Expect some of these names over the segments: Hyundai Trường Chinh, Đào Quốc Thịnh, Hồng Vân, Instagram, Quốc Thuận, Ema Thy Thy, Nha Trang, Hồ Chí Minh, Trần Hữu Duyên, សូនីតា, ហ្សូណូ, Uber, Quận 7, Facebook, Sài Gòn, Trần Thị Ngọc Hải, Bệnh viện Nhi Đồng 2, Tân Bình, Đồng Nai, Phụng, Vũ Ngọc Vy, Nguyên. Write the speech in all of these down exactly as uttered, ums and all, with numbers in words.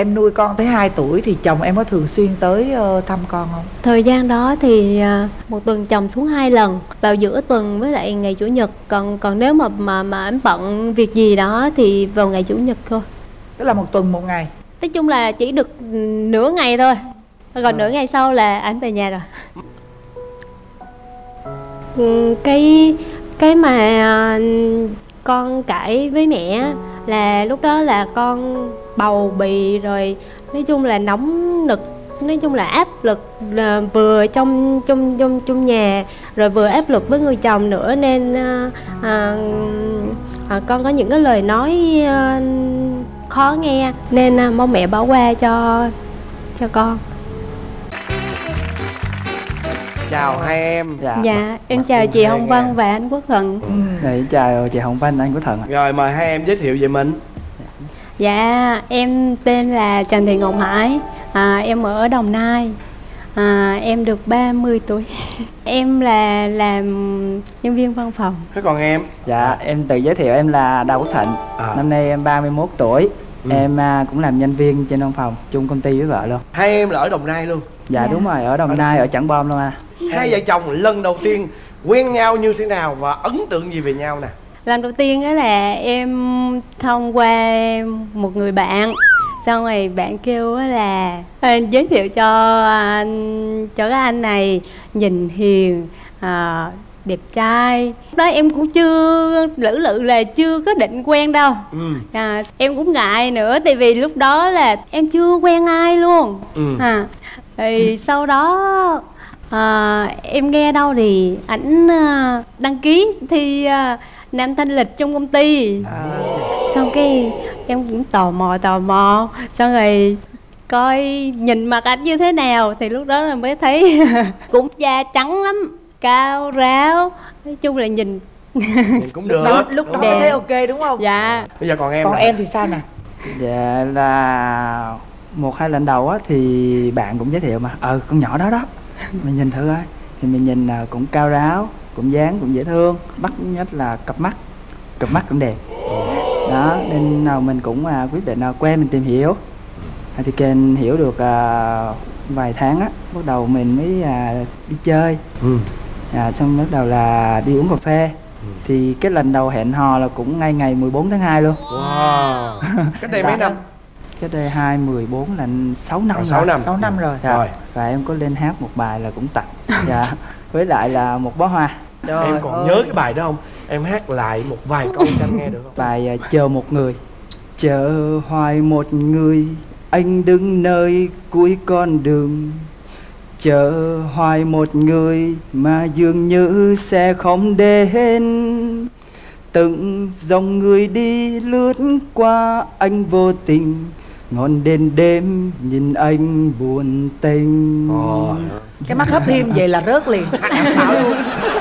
Em nuôi con tới hai tuổi thì chồng em có thường xuyên tới thăm con không? Thời gian đó thì một tuần chồng xuống hai lần, vào giữa tuần với lại ngày chủ nhật. Còn còn nếu mà mà mà em bận việc gì đó thì vào ngày chủ nhật thôi. Tức là một tuần một ngày. Nói chung là chỉ được nửa ngày thôi. Còn à. nửa ngày sau là anh về nhà rồi. Cái cái mà con cãi với mẹ là lúc đó là con bầu bì rồi, nói chung là nóng nực, nói chung là áp lực là vừa trong trong trong trong nhà rồi vừa áp lực với người chồng nữa, nên à, à, à, con có những cái lời nói à, khó nghe, nên à, mong mẹ bỏ qua cho cho con. Chào hai em. Dạ, dạ em chào chị Hồng Vân và anh Quốc Thuận. Dạ, chào chị Hồng Vân, anh Quốc Thuận. Rồi mời hai em giới thiệu về mình. Dạ, em tên là Trần Thị Ngọc Hải, à, em ở Đồng Nai, à, em được ba mươi tuổi. Em là làm nhân viên văn phòng. Thế còn em? Dạ, em tự giới thiệu em là Đào Quốc Thịnh, à. năm nay em ba mươi mốt tuổi. Ừ. Em à, cũng làm nhân viên trên văn phòng, chung công ty với vợ luôn. Hai em là ở Đồng Nai luôn? Dạ, dạ. đúng rồi, ở Đồng Nai, ở Trảng Bom luôn à. Hai vợ chồng lần đầu tiên quen nhau như thế nào và ấn tượng gì về nhau nè? Lần đầu tiên đó là em thông qua một người bạn, xong rồi bạn kêu là em giới thiệu cho anh, cho cái anh này nhìn hiền, à, đẹp trai. Lúc đó em cũng chưa lử lự là chưa có định quen đâu, ừ. à, em cũng ngại nữa, tại vì lúc đó là em chưa quen ai luôn. ừ. à, thì ừ. Sau đó à, em nghe đâu thì ảnh đăng ký thi Nam Thanh Lịch trong công ty, à. xong cái em cũng tò mò tò mò xong rồi coi nhìn mặt ảnh như thế nào, thì lúc đó là mới thấy cũng da trắng lắm, cao ráo, nói chung là nhìn nhìn cũng được. Đó, lúc đó thấy ok đúng không? Dạ. Bây giờ còn em còn là... em thì sao nè? Dạ là một hai lần đầu á thì bạn cũng giới thiệu mà ờ con nhỏ đó đó mình nhìn thử coi, thì mình nhìn cũng cao ráo, cũng dáng cũng dễ thương, bắt nhất là cặp mắt, cặp mắt cũng đẹp đó, nên nào mình cũng à, quyết định à, quen mình tìm hiểu, à, thì kênh hiểu được à, vài tháng á, bắt đầu mình mới à, đi chơi, ừ. à, xong bắt đầu là đi uống cà phê, ừ. thì cái lần đầu hẹn hò là cũng ngay ngày mười bốn tháng hai luôn. Wow. Cách đây mấy năm? Cách đây hai mười bốn là sáu năm rồi. sáu năm. sáu năm rồi. Dạ. Rồi. Và em có lên hát một bài là cũng tặng. Dạ. Với lại là một bó hoa. Trời em còn ơi. Nhớ cái bài đó không? Em hát lại một vài câu cho anh nghe được không? Bài chờ một người. Chờ hoài một người, anh đứng nơi cuối con đường. Chờ hoài một người mà dường như sẽ không đến. Từng dòng người đi lướt qua, anh vô tình ngọn đêm đêm nhìn anh buồn tình. Ồ. Cái mắt hấp hiêm vậy là rớt liền.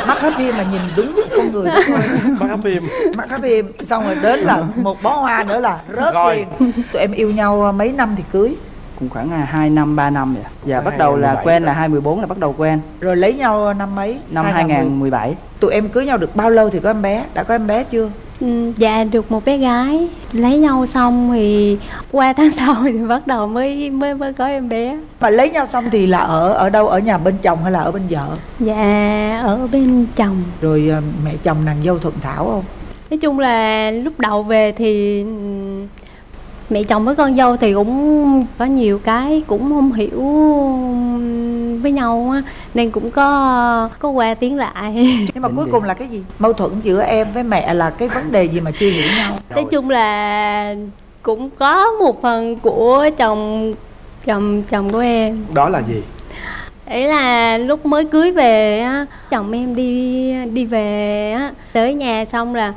Mắt hấp hiêm mà nhìn đúng con người đúng rồi. Mắt hấp hiêm. Mắt hấp hiêm. Xong rồi đến là một bó hoa nữa là rớt rồi. liền. Tụi em yêu nhau mấy năm thì cưới? Cũng khoảng là hai năm, ba năm vậy. Dạ, bắt đầu là quen là hai mười bốn là bắt đầu quen. Rồi lấy nhau năm mấy? Năm hai nghìn mười bảy. Tụi em cưới nhau được bao lâu thì có em bé? Đã có em bé chưa? Ừ, dạ, được một bé gái. Lấy nhau xong thì qua tháng sau thì bắt đầu mới mới mới có em bé. Mà lấy nhau xong thì là ở ở đâu? Ở nhà bên chồng hay là ở bên vợ? Dạ, ở bên chồng. Rồi mẹ chồng nàng dâu thuận thảo không? Nói chung là lúc đầu về thì mẹ chồng với con dâu thì cũng có nhiều cái cũng không hiểu với nhau á, nên cũng có có qua tiếng lại. Nhưng mà cuối cùng là cái gì? Mâu thuẫn giữa em với mẹ là cái vấn đề gì mà chưa hiểu nhau? Nói chung là cũng có một phần của chồng chồng chồng của em. Đó là gì? Ý là lúc mới cưới về á, chồng em đi đi về á, tới nhà xong là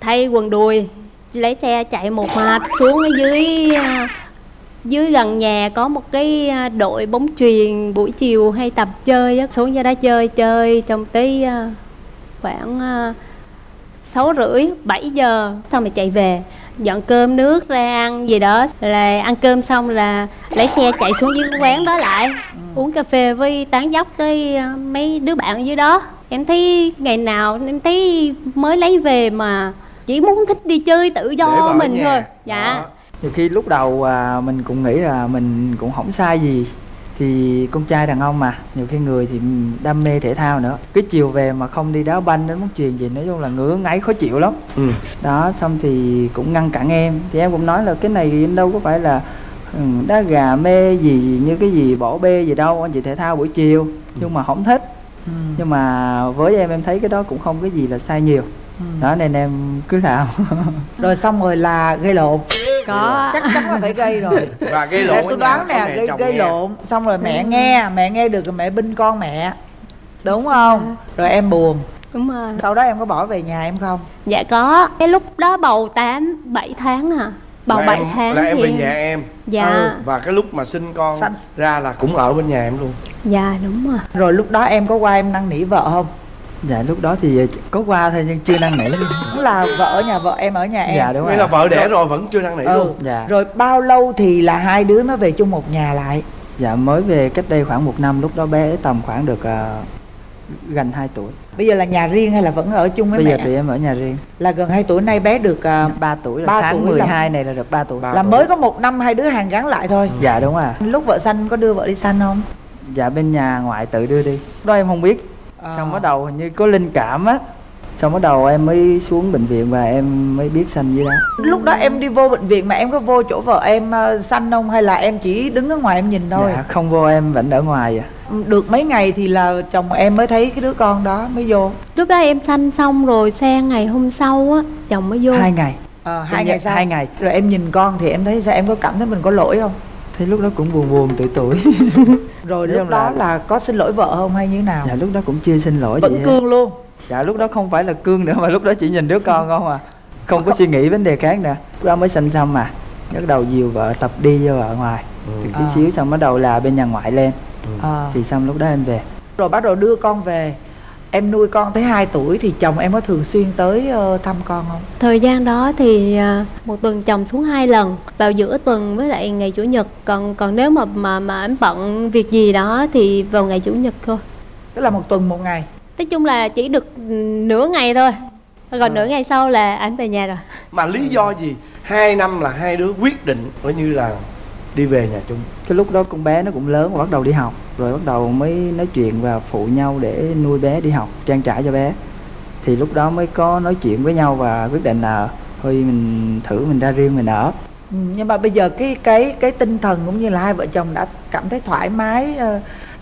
thay quần đùi, lấy xe chạy một mạch xuống ở dưới dưới gần nhà có một cái đội bóng chuyền buổi chiều hay tập chơi á, xuống ra đó chơi chơi trong tới khoảng sáu rưỡi bảy giờ xong rồi chạy về dọn cơm nước ra ăn gì đó, là ăn cơm xong là lấy xe chạy xuống dưới cái quán đó lại, ừ. uống cà phê với tán dóc với mấy đứa bạn ở dưới đó. Em thấy ngày nào em thấy mới lấy về mà chỉ muốn thích đi chơi tự do mình thôi. Dạ. Đó. Nhiều khi lúc đầu à, mình cũng nghĩ là mình cũng không sai gì, thì con trai đàn ông mà, nhiều khi người thì đam mê thể thao nữa, cái chiều về mà không đi đá banh đến bóng chuyền gì, nói chung là ngứa ngáy khó chịu lắm. Ừ. Đó, xong thì cũng ngăn cản em, thì em cũng nói là cái này đâu có phải là đá gà mê gì như cái gì bỏ bê gì đâu, anh chị thể thao buổi chiều. Ừ. Nhưng mà không thích. Ừ. Nhưng mà với em em thấy cái đó cũng không cái gì là sai nhiều. Ừ. Đó nên em cứ làm. Rồi xong rồi là gây lộn. Có. Chắc chắn là phải gây rồi. Và gây lộn. Tôi đoán nè, gây, gây lộn. Xong rồi mẹ nghe, mẹ nghe được rồi mẹ binh con mẹ, đúng không? Rồi em buồn. Đúng rồi. Sau đó em có bỏ về nhà em không? Dạ có. Cái lúc đó bầu tám, bảy tháng à. Bầu là bảy em, tháng. Là em về em. nhà em. Dạ. Ừ. Và cái lúc mà sinh con Sanh. ra là cũng ở bên nhà em luôn. Dạ đúng rồi. Rồi lúc đó em có qua em năn nỉ vợ không? Dạ lúc đó thì có qua thôi nhưng chưa năn nỉ. Cũng là vợ ở nhà vợ, em ở nhà em. Dạ đúng rồi. Nghĩa là vợ đẻ rồi vẫn chưa năn nỉ ừ. luôn. Dạ. Rồi bao lâu thì là hai đứa mới về chung một nhà lại? Dạ mới về cách đây khoảng một năm, lúc đó bé tầm khoảng được uh, gần hai tuổi. Bây giờ là nhà riêng hay là vẫn ở chung với Bây mẹ? Bây giờ thì em ở nhà riêng. Là gần hai tuổi, nay bé được uh, ba tuổi, ba tháng tuổi mười hai là... này là được ba tuổi. Là mới có một năm hai đứa hàng gắn lại thôi. Ừ. Dạ đúng à. Lúc vợ sanh có đưa vợ đi sanh không? Dạ bên nhà ngoại tự đưa đi. Đó em không biết. À. Xong bắt đầu hình như có linh cảm á, xong bắt đầu em mới xuống bệnh viện và em mới biết sanh với đó. Lúc đó em đi vô bệnh viện mà em có vô chỗ vợ em sanh không, hay là em chỉ đứng ở ngoài em nhìn thôi? Dạ không vô, em vẫn ở ngoài à. Được mấy ngày thì là chồng em mới thấy cái đứa con đó mới vô. Lúc đó em sanh xong rồi sang ngày hôm sau á chồng mới vô. Hai ngày. Ờ à, hai ngày sau. Hai ngày. Rồi em nhìn con thì em thấy sao, em có cảm thấy mình có lỗi không? Thấy lúc đó cũng buồn buồn tủi tủi. Rồi lúc đó là... là có xin lỗi vợ không hay như thế nào? Dạ lúc đó cũng chưa xin lỗi. Vẫn cương hết. Luôn. Dạ lúc đó không phải là cương nữa mà lúc đó chỉ nhìn đứa con không à. Không có không... suy nghĩ vấn đề khác nữa. Lúc đó mới sinh xong mà bắt đầu dìu vợ tập đi cho vợ ngoài. Ừ. Được tí à. xíu xong bắt đầu là bên nhà ngoại lên. Ừ. À. Thì xong lúc đó em về. Rồi bắt đầu đưa con về. Em nuôi con tới hai tuổi thì chồng em có thường xuyên tới thăm con không? Thời gian đó thì một tuần chồng xuống hai lần, vào giữa tuần với lại ngày chủ nhật. Còn còn nếu mà mà mà em bận việc gì đó thì vào ngày chủ nhật thôi. Tức là một tuần một ngày. Nói chung là chỉ được nửa ngày thôi. Còn à. nửa ngày sau là anh về nhà rồi. Mà lý do gì hai năm là hai đứa quyết định coi như là đi về nhà chung? Cái lúc đó con bé nó cũng lớn và bắt đầu đi học, rồi bắt đầu mới nói chuyện và phụ nhau để nuôi bé đi học, trang trải cho bé. Thì lúc đó mới có nói chuyện với nhau và quyết định là thôi mình thử mình ra riêng mình ở. Ừ, nhưng mà bây giờ cái cái cái tinh thần cũng như là hai vợ chồng đã cảm thấy thoải mái,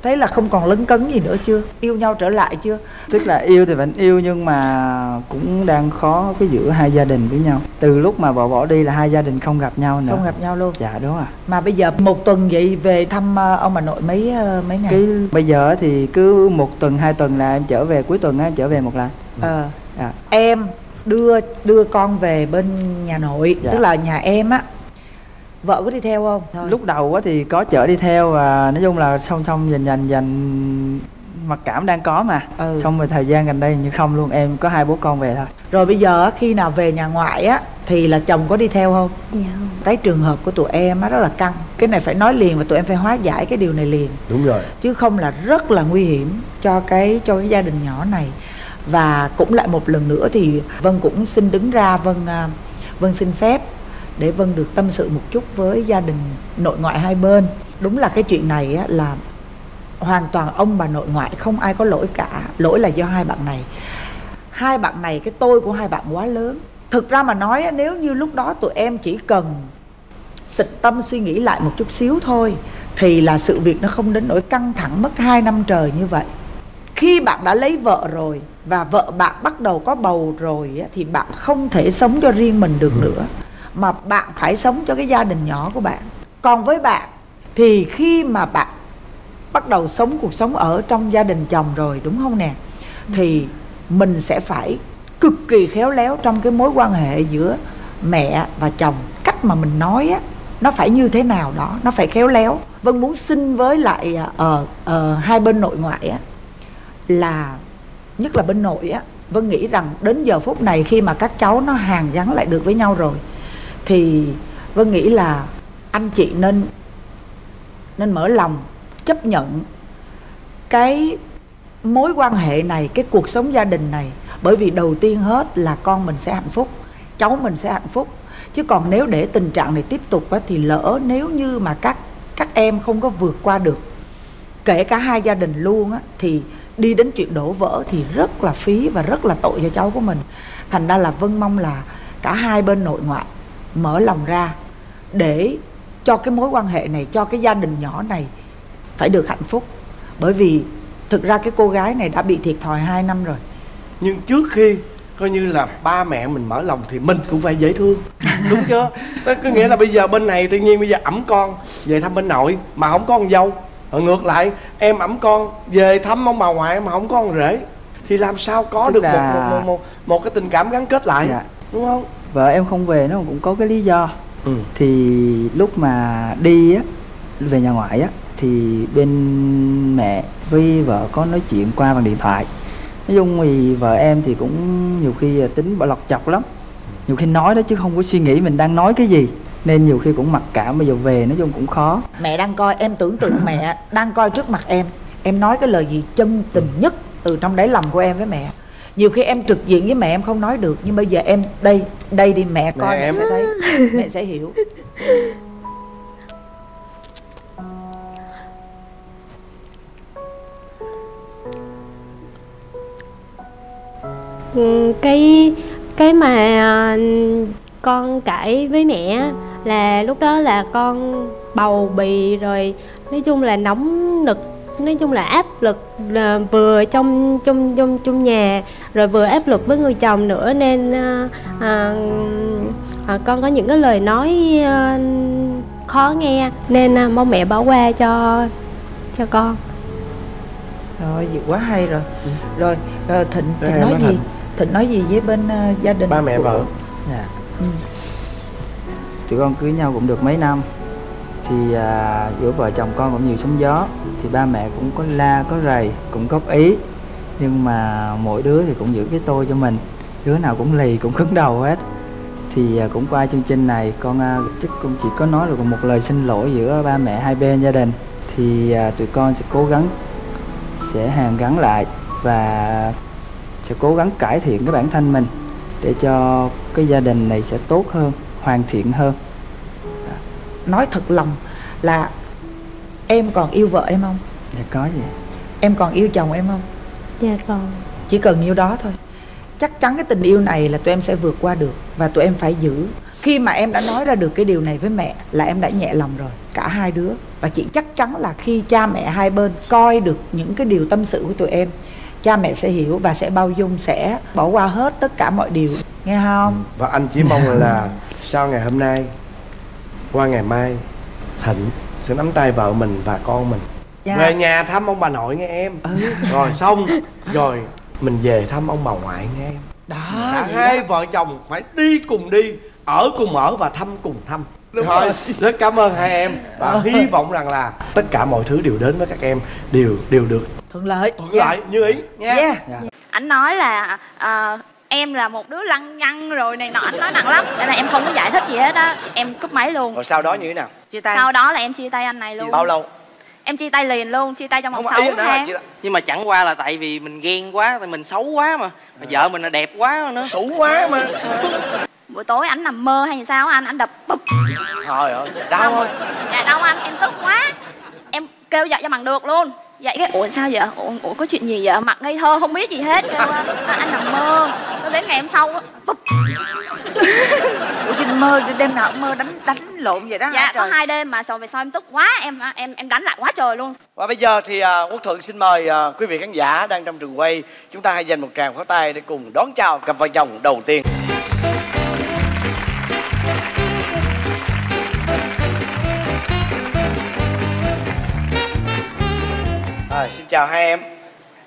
thấy là không còn lấn cấn gì nữa chưa? Yêu nhau trở lại chưa? Tức là yêu thì vẫn yêu nhưng mà cũng đang khó cái giữa hai gia đình với nhau. Từ lúc mà bỏ bỏ đi là hai gia đình không gặp nhau nữa. Không gặp nhau luôn. Dạ đúng à. Mà bây giờ một tuần vậy về thăm ông bà nội mấy mấy ngày? Cái, bây giờ thì cứ một tuần hai tuần là em trở về, cuối tuần em trở về một lần. Ờ. Ừ. À. Em đưa đưa con về bên nhà nội, dạ. Tức là nhà em á. Vợ có đi theo không? Thôi. Lúc đầu á thì có chở đi theo và nói chung là song song dành dành dành mặc cảm đang có mà. Ừ. Xong rồi thời gian gần đây như không luôn, em có hai bố con về thôi. Rồi bây giờ khi nào về nhà ngoại á thì là chồng có đi theo không? Dạ. Cái trường hợp của tụi em á rất là căng. Cái này phải nói liền và tụi em phải hóa giải cái điều này liền. Đúng rồi. Chứ không là rất là nguy hiểm cho cái cho cái gia đình nhỏ này. Và cũng lại một lần nữa thì Vân cũng xin đứng ra, Vân Vân xin phép để Vân được tâm sự một chút với gia đình nội ngoại hai bên. Đúng là cái chuyện này á, là hoàn toàn ông bà nội ngoại không ai có lỗi cả. Lỗi là do hai bạn này. Hai bạn này, cái tôi của hai bạn quá lớn. Thực ra mà nói á, nếu như lúc đó tụi em chỉ cần tịnh tâm suy nghĩ lại một chút xíu thôi thì là sự việc nó không đến nỗi căng thẳng mất hai năm trời như vậy. Khi bạn đã lấy vợ rồi và vợ bạn bắt đầu có bầu rồi á, thì bạn không thể sống cho riêng mình được nữa, mà bạn phải sống cho cái gia đình nhỏ của bạn. Còn với bạn thì khi mà bạn bắt đầu sống cuộc sống ở trong gia đình chồng rồi, đúng không nè, thì mình sẽ phải cực kỳ khéo léo trong cái mối quan hệ giữa mẹ và chồng. Cách mà mình nói á, nó phải như thế nào đó, nó phải khéo léo. Vân muốn xin với lại uh, uh, hai bên nội ngoại á, là nhất là bên nội á, Vân nghĩ rằng đến giờ phút này khi mà các cháu nó hàn gắn lại được với nhau rồi thì Vân nghĩ là anh chị nên nên mở lòng chấp nhận cái mối quan hệ này, cái cuộc sống gia đình này. Bởi vì đầu tiên hết là con mình sẽ hạnh phúc, cháu mình sẽ hạnh phúc. Chứ còn nếu để tình trạng này tiếp tục thì lỡ nếu như mà các các em không có vượt qua được, kể cả hai gia đình luôn á, thì đi đến chuyện đổ vỡ thì rất là phí và rất là tội cho cháu của mình. Thành ra là Vân mong là cả hai bên nội ngoại mở lòng ra để cho cái mối quan hệ này, cho cái gia đình nhỏ này phải được hạnh phúc. Bởi vì thực ra cái cô gái này đã bị thiệt thòi hai năm rồi. Nhưng trước khi coi như là ba mẹ mình mở lòng thì mình cũng phải dễ thương, đúng chưa? Đó có nghĩa là bây giờ bên này tự nhiên bây giờ ẵm con về thăm bên nội mà không có con dâu, rồi ngược lại em ẵm con về thăm ông bà ngoại mà không có con rể, thì làm sao có tức được là... một, một, một, một, một cái tình cảm gắn kết lại, dạ. Đúng không? Vợ em không về nó cũng có cái lý do, ừ. Thì lúc mà đi á, về nhà ngoại á, thì bên mẹ với vợ có nói chuyện qua bằng điện thoại. Nói chung thì vợ em thì cũng nhiều khi tính bỏ lọc chọc lắm, nhiều khi nói đó chứ không có suy nghĩ mình đang nói cái gì, nên nhiều khi cũng mặc cảm. Bây giờ về nói chung cũng khó. Mẹ đang coi, em tưởng tượng mẹ đang coi trước mặt em, em nói cái lời gì chân tình nhất từ trong đáy lòng của em với mẹ. Nhiều khi em trực diện với mẹ em không nói được, nhưng bây giờ em đây đây đi mẹ coi, mẹ, mẹ sẽ thấy, mẹ sẽ hiểu. Cái cái mà con cãi với mẹ là lúc đó là con bầu bì rồi, nói chung là nóng nực, nói chung là áp lực là vừa trong trong trong trong nhà rồi vừa áp lực với người chồng nữa, nên à, à, à, con có những cái lời nói à, khó nghe, nên à, mong mẹ bỏ qua cho cho con. Rồi gì quá hay rồi. Ừ. Rồi à, Thịnh, Thịnh Đây, nói gì Thịnh. Thịnh nói gì với bên uh, gia đình ba mẹ của... vợ? Dạ. Ừ. Tụi con cưới nhau cũng được mấy năm thì uh, giữa vợ chồng con cũng nhiều sóng gió, thì ba mẹ cũng có la có rầy, cũng góp ý, nhưng mà mỗi đứa thì cũng giữ cái tôi cho mình, đứa nào cũng lì cũng cứng đầu hết. Thì uh, cũng qua chương trình này con uh, chắc cũng chỉ có nói được một lời xin lỗi giữa ba mẹ hai bên gia đình. Thì uh, tụi con sẽ cố gắng, sẽ hàn gắn lại và sẽ cố gắng cải thiện cái bản thân mình để cho cái gia đình này sẽ tốt hơn, hoàn thiện hơn. Nói thật lòng là em còn yêu vợ em không? Dạ có gì. Em còn yêu chồng em không? Dạ còn. Chỉ cần nhiêu đó thôi. Chắc chắn cái tình yêu này là tụi em sẽ vượt qua được và tụi em phải giữ. Khi mà em đã nói ra được cái điều này với mẹ là em đã nhẹ lòng rồi, cả hai đứa. Và chị chắc chắn là khi cha mẹ hai bên coi được những cái điều tâm sự của tụi em, cha mẹ sẽ hiểu và sẽ bao dung, sẽ bỏ qua hết tất cả mọi điều, nghe không? Và anh chỉ mong là sau ngày hôm nay, qua ngày mai, Thịnh sẽ nắm tay vợ mình và con mình, dạ, về nhà thăm ông bà nội nghe em, ừ. Rồi xong rồi mình về thăm ông bà ngoại nghe em. Đó, cả hai đó. Vợ chồng phải đi cùng đi, ở cùng ở và thăm cùng thăm. Đúng rồi. Rất cảm ơn hai em và hy vọng rằng là tất cả mọi thứ đều đến với các em đều đều được thuận lợi, thuận lợi yeah. như ý nha. Yeah. Yeah. Anh nói là uh, em là một đứa lăng nhăng rồi này nọ, anh nói nặng lắm, nên là em không có giải thích gì hết á, em cúp máy luôn. Rồi sau đó như thế nào? Chia tay. Sau đó là em chia tay anh này luôn. Bao lâu? Em chia tay liền luôn, chia tay trong vòng sáu tháng. Nhưng mà chẳng qua là tại vì mình ghen quá, tại mình xấu quá mà, mà vợ mình là đẹp quá nữa, xấu quá mà. Buổi tối anh nằm mơ hay sao anh, anh đập bụp. Trời ơi, đau không? Dạ đau anh, em tức quá. Em kêu dậy cho bằng được luôn. Dậy cái, ủa sao vậy? Ủa, ủa có chuyện gì vậy? Mặt ngây thơ không biết gì hết. Kêu anh, à, anh nằm mơ. Tôi đến ngày hôm sau á, bụp. Ủa trên mơ, đêm nào cũng mơ đánh đánh lộn vậy đó dạ, hả? Dạ, có hai đêm mà sò về sau em tức quá, em em em đánh lại quá trời luôn. Và bây giờ thì uh, Quốc Thuận xin mời uh, quý vị khán giả đang trong trường quay, chúng ta hãy dành một tràng pháo tay để cùng đón chào cặp vợ chồng đầu tiên. À, xin chào hai em.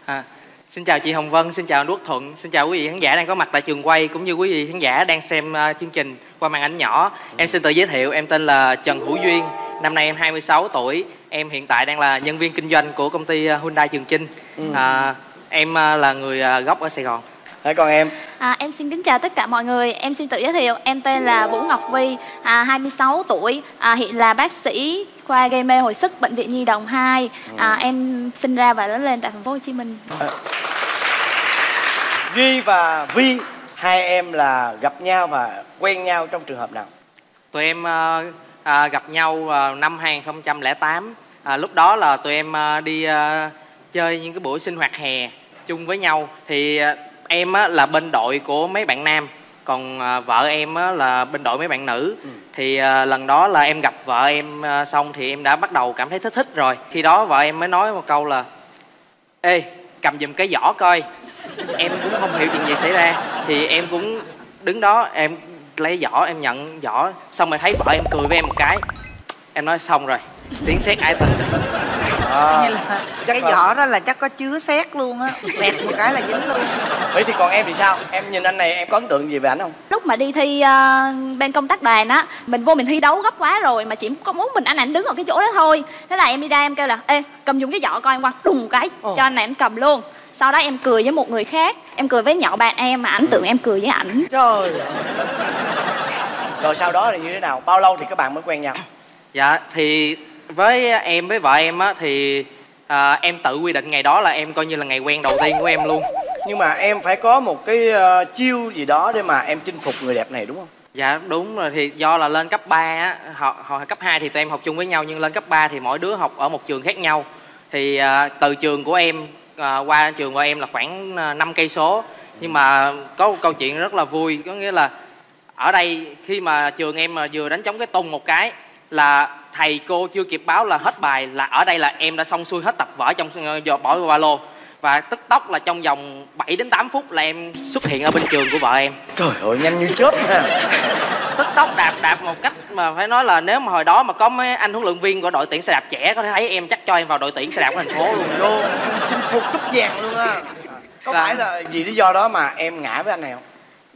À, xin chào chị Hồng Vân, xin chào anh Quốc Thuận, xin chào quý vị khán giả đang có mặt tại trường quay cũng như quý vị khán giả đang xem uh, chương trình qua màn ảnh nhỏ. Em xin tự giới thiệu, em tên là Trần Hữu Duyên, năm nay em hai mươi sáu tuổi, em hiện tại đang là nhân viên kinh doanh của công ty Hyundai Trường Chinh. Ừ. À, em uh, là người uh, gốc ở Sài Gòn. Đấy, còn em? À, em xin kính chào tất cả mọi người, em xin tự giới thiệu, em tên là Vũ Ngọc Vy, à, hai mươi sáu tuổi, à, hiện là bác sĩ khoa gây mê hồi sức Bệnh viện Nhi Đồng hai. À, em sinh ra và lớn lên tại thành phố Hồ Chí Minh. À. Duy và Vi, hai em là gặp nhau và quen nhau trong trường hợp nào? Tụi em à, à, gặp nhau à, năm hai nghìn không trăm lẻ tám. à, Lúc đó là tụi em à, đi à, chơi những cái buổi sinh hoạt hè chung với nhau. Thì à, em á, là bên đội của mấy bạn nam, còn à, vợ em á, là bên đội mấy bạn nữ. ừ. Thì à, lần đó là em gặp vợ em à, xong thì em đã bắt đầu cảm thấy thích thích rồi. Khi đó vợ em mới nói một câu là: ê, cầm giùm cái giỏ coi. Em cũng không hiểu chuyện gì xảy ra. Thì em cũng đứng đó, em lấy giỏ, em nhận giỏ. Xong rồi thấy vợ em cười với em một cái. Em nói xong rồi, tiếng sét ai tình. À, cái là... giỏ đó là chắc có chứa sét luôn á, đẹp một cái là dính luôn. Vậy thì còn em thì sao? Em nhìn anh này em có ấn tượng gì về anh không? Lúc mà đi thi uh, bên công tác đoàn á, mình vô mình thi đấu gấp quá rồi, mà chỉ có muốn mình anh ảnh đứng ở cái chỗ đó thôi. Thế là em đi ra em kêu là: ê, cầm dùng cái giỏ coi. Em quăng đùng cái oh. cho anh này anh cầm luôn. Sau đó em cười với một người khác, em cười với nhỏ bạn em mà ảnh tưởng em cười với ảnh. Trời. Rồi sau đó là như thế nào? Bao lâu thì các bạn mới quen nhau? Dạ thì với em với vợ em á thì à, em tự quy định ngày đó là em coi như là ngày quen đầu tiên của em luôn. Nhưng mà em phải có một cái uh, chiêu gì đó để mà em chinh phục người đẹp này đúng không? Dạ đúng rồi, thì do là lên cấp ba á, họ, họ cấp hai thì tụi em học chung với nhau, nhưng lên cấp ba thì mỗi đứa học ở một trường khác nhau. Thì à, từ trường của em à, qua trường của em là khoảng năm cây số. Nhưng mà có một câu chuyện rất là vui, có nghĩa là ở đây khi mà trường em mà vừa đánh trống cái tùng một cái là thầy cô chưa kịp báo là hết bài, là ở đây là em đã xong xuôi hết tập vở trong bỏ vào ba lô. Và tức tốc là trong vòng bảy đến tám phút là em xuất hiện ở bên trường của vợ em. Trời ơi, nhanh như chớp ha. Tức tốc đạp đạp một cách mà phải nói là nếu mà hồi đó mà có mấy anh huấn luyện viên của đội tuyển xe đạp trẻ có thể thấy em, chắc cho em vào đội tuyển xe đạp của thành phố luôn. Luôn, chinh phục cúp vàng luôn á. Có là... phải là vì lý do đó mà em ngã với anh này không?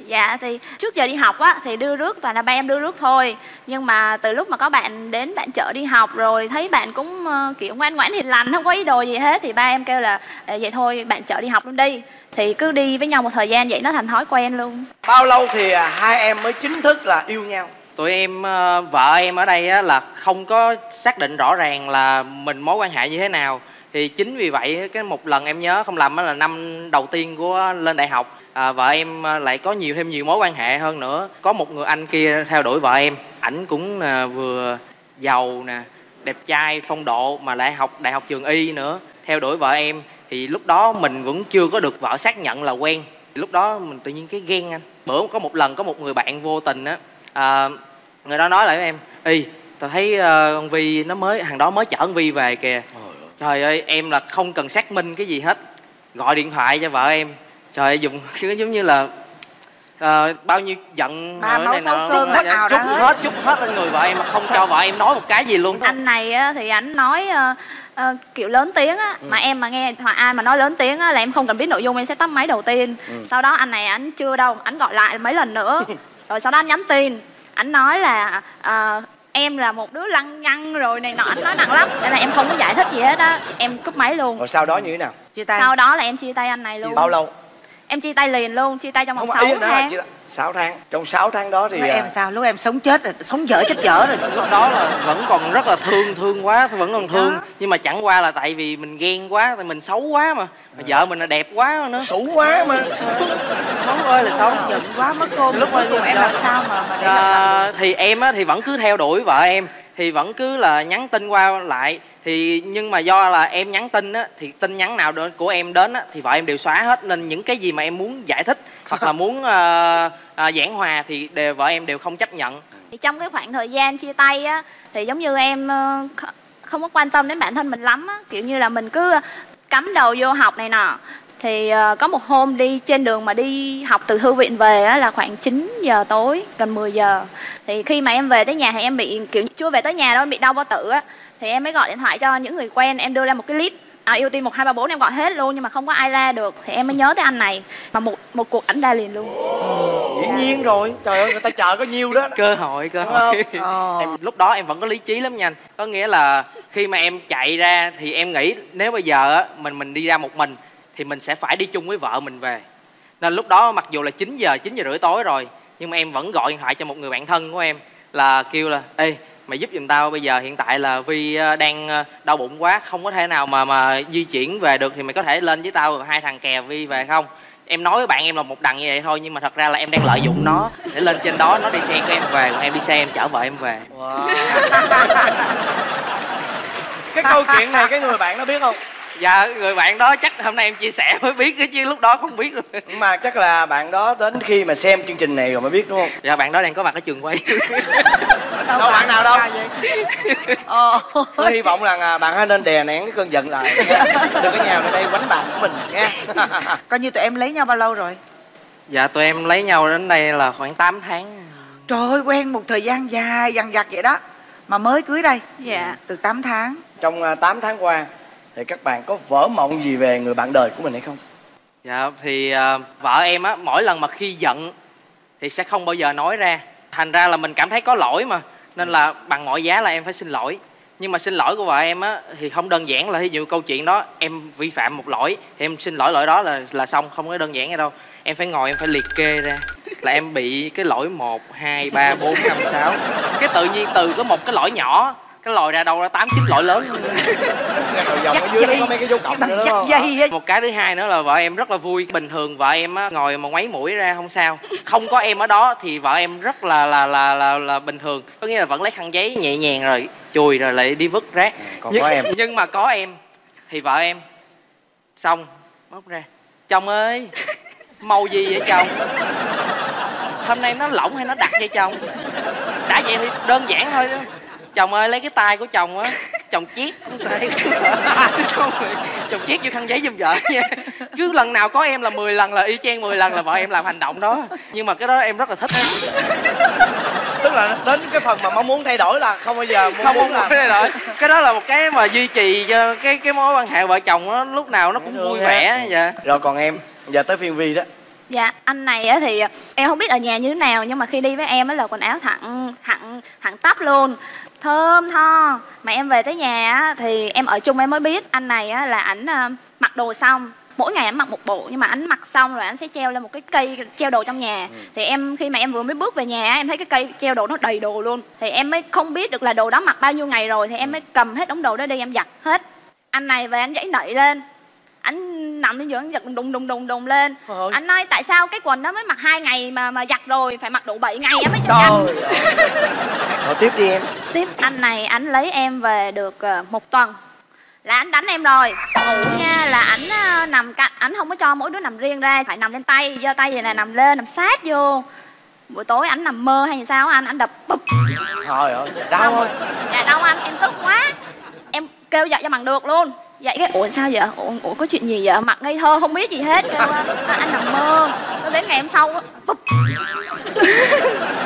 Dạ thì trước giờ đi học á thì đưa rước toàn là ba em đưa rước thôi. Nhưng mà từ lúc mà có bạn đến bạn chở đi học rồi, thấy bạn cũng uh, kiểu ngoan ngoãn hiền lành, không có ý đồ gì hết. Thì ba em kêu là vậy thôi bạn chở đi học luôn đi. Thì cứ đi với nhau một thời gian vậy nó thành thói quen luôn. Bao lâu thì à, hai em mới chính thức là yêu nhau? Tụi em, uh, vợ em ở đây á, là không có xác định rõ ràng là mình mối quan hệ như thế nào. Thì chính vì vậy cái một lần em nhớ không lầm là năm đầu tiên của lên đại học, à, vợ em lại có nhiều thêm nhiều mối quan hệ hơn nữa. Có một người anh kia theo đuổi vợ em, ảnh cũng à, vừa giàu nè, đẹp trai, phong độ mà lại học đại học trường y nữa, theo đuổi vợ em. Thì lúc đó mình vẫn chưa có được vợ xác nhận là quen. Lúc đó mình tự nhiên cái ghen anh. Bữa có một lần có một người bạn vô tình á, à, người đó nói lại với em: y tao thấy uh, con Vy nó mới, thằng đó mới chở con Vy về kìa. Trời ơi, em là không cần xác minh cái gì hết, gọi điện thoại cho vợ em. Trời ơi, dùng giống như là uh, bao nhiêu giận ba máu sáu cơn hết ào ra hết, hết chút hết lên người vợ em mà không cho vợ em nói một cái gì luôn. Anh này á, thì ảnh nói uh, uh, kiểu lớn tiếng á, ừ. mà em mà nghe thoại ai mà nói lớn tiếng á là em không cần biết nội dung, em sẽ tắt máy đầu tiên. ừ. Sau đó anh này ảnh chưa đâu, ảnh gọi lại mấy lần nữa. Rồi sau đó anh nhắn tin, ảnh nói là uh, em là một đứa lăng nhăng rồi này nọ, anh nói nặng lắm, nên là em không có giải thích gì hết á, em cúp máy luôn. Rồi sau đó như thế nào? Chia tay. Sau đó là em chia tay anh này luôn. Bao lâu? Em chia tay liền luôn, chia tay trong vòng sáu tháng. Sáu tháng. Trong sáu tháng đó thì... Nói em sao? Lúc em sống chết rồi, sống dở chết dở rồi. Lúc đó là vẫn còn rất là thương, thương quá, vẫn còn thương đó. Nhưng mà chẳng qua là tại vì mình ghen quá, tại mình xấu quá mà, mà vợ mình là đẹp quá nữa. Xấu quá mà. Xấu ơi là xấu. Giận quá mất khôn. Lúc mà em làm sao mà... mà để à, thì em á, thì vẫn cứ theo đuổi vợ em, thì vẫn cứ là nhắn tin qua lại. Thì nhưng mà do là em nhắn tin á, thì tin nhắn nào của em đến á, thì vợ em đều xóa hết. Nên những cái gì mà em muốn giải thích hoặc là muốn uh, uh, giảng hòa thì đều, vợ em đều không chấp nhận. Thì trong cái khoảng thời gian chia tay á, thì giống như em uh, không có quan tâm đến bản thân mình lắm á. Kiểu như là mình cứ cắm đầu vô học này nọ. Thì uh, có một hôm đi trên đường mà đi học từ thư viện về á, là khoảng chín giờ tối, gần mười giờ. Thì khi mà em về tới nhà thì em bị kiểu chưa về tới nhà đâu, em bị đau bao tử á. Thì em mới gọi điện thoại cho những người quen, em đưa ra một cái list à, ưu tiên một, hai, ba, bốn, em gọi hết luôn. Nhưng mà không có ai ra được, thì em mới nhớ tới anh này. Mà một một cuộc ảnh ra liền luôn. oh, Dĩ nhiên rồi, trời ơi, người ta chờ có nhiêu đó. Cơ hội, cơ hội. oh. Em, lúc đó em vẫn có lý trí lắm nha. Có nghĩa là khi mà em chạy ra thì em nghĩ nếu bây giờ á, mình mình đi ra một mình thì mình sẽ phải đi chung với vợ mình về. Nên lúc đó mặc dù là chín giờ, chín giờ rưỡi tối rồi, nhưng mà em vẫn gọi điện thoại cho một người bạn thân của em, là kêu là: ê, mày giúp giùm tao, bây giờ hiện tại là Vy đang đau bụng quá, không có thể nào mà mà di chuyển về được, thì mày có thể lên với tao hai thằng kè Vy về không? em nói với bạn em là một đằng như vậy thôi, nhưng mà thật ra là em đang lợi dụng nó để lên trên đó, nó đi xe của em về, còn em đi xe em chở vợ em về. Wow. Cái câu chuyện này cái người bạn nó biết không? Dạ, người bạn đó chắc hôm nay em chia sẻ mới biết cái chứ lúc đó không biết luôn. Mà chắc là bạn đó đến khi mà xem chương trình này rồi mới biết đúng không? Dạ, bạn đó đang có mặt ở trường quay. Đâu, đâu bạn nào đâu. Tôi hy vọng là bạn hãy nên đè nén cái cơn giận lại. Đừng có nhào ra đây quánh bạn của mình nha. Coi như tụi em lấy nhau bao lâu rồi? Dạ, tụi em lấy nhau đến đây là khoảng tám tháng. Trời ơi, quen một thời gian dài dằng dặc vậy đó. Mà mới cưới đây. Dạ. Từ tám tháng. Trong tám tháng qua thì các bạn có vỡ mộng gì về người bạn đời của mình hay không? Dạ thì uh, vợ em á, mỗi lần mà khi giận thì sẽ không bao giờ nói ra. Thành ra là mình cảm thấy có lỗi mà, nên là bằng mọi giá là em phải xin lỗi. Nhưng mà xin lỗi của vợ em á thì không đơn giản là ví dụ câu chuyện đó em vi phạm một lỗi thì em xin lỗi lỗi đó là là xong, không có đơn giản gì đâu. Em phải ngồi em phải liệt kê ra là em bị cái lỗi một, hai, ba, bốn, năm, sáu. Cái tự nhiên từ có một cái lỗi nhỏ cái lòi ra đâu ra tám chín lỗi lớn. Dòng ở dưới dây, đó có mấy cái vô cộng nữa đó. Một cái thứ hai nữa là vợ em rất là vui. Bình thường vợ em á, ngồi mà ngoáy mũi ra không sao. Không có em ở đó thì vợ em rất là là là là, là bình thường. Có nghĩa là vẫn lấy khăn giấy nhẹ nhàng rồi chùi rồi lại đi vứt rác. Còn nhưng, có em. Nhưng mà có em thì vợ em xong móc ra: chồng ơi, màu gì vậy chồng? Hôm nay nó lỏng hay nó đặc vậy chồng? Đã vậy thì đơn giản thôi đó. Chồng ơi, lấy cái tay của chồng á, chồng chiết tay. Chồng chiết vô khăn giấy giùm vợ nha. Cứ lần nào có em là mười lần là y chang mười lần là vợ em làm hành động đó. Nhưng mà cái đó em rất là thích. Tức là đến cái phần mà mong muốn thay đổi là không bao giờ muốn, không muốn làm thay đổi. Cái đó là một cái mà duy trì cho cái cái mối quan hệ vợ chồng đó, lúc nào nó cũng vui vẻ. Dạ. Rồi còn em, giờ tới phiên Vi đó. Dạ, anh này á thì em không biết ở nhà như thế nào, nhưng mà khi đi với em á là quần áo thẳng thẳng thẳng tắp luôn, thơm tho. Mà em về tới nhà á thì em ở chung em mới biết anh này á là ảnh mặc đồ xong, mỗi ngày ảnh mặc một bộ, nhưng mà ảnh mặc xong rồi ảnh sẽ treo lên một cái cây treo đồ trong nhà. Ừ. Thì em khi mà em vừa mới bước về nhà em thấy cái cây treo đồ nó đầy đồ luôn, thì em mới không biết được là đồ đó mặc bao nhiêu ngày rồi, thì em mới cầm hết đống đồ đó đi em giặt hết. Anh này về anh dãy nảy lên, anh nằm trên giường anh giật đùng đùng đùng đùng lên. Ôi. Anh nói tại sao cái quần đó mới mặc hai ngày mà mà giặt rồi, phải mặc đủ bảy ngày em mới giặt anh. Rồi tiếp đi em. Tiếp anh này anh lấy em về được một tuần là anh đánh em rồi. Ngủ nha là ảnh nằm cạnh, ảnh không có cho mỗi đứa nằm riêng ra, phải nằm lên tay, giơ tay vậy nè nằm lên nằm sát vô. Buổi tối ảnh nằm mơ hay sao anh, ảnh đập bụp. Trời ơi, đau ơi. Dạ đau anh, em tức quá. Em kêu dậy cho bằng được luôn. Vậy cái ủa sao vậy? Ủa, ủa có chuyện gì vậy? Mặt ngây thơ không biết gì hết. Kêu anh nằm mơ. Nó đến ngày hôm sau á.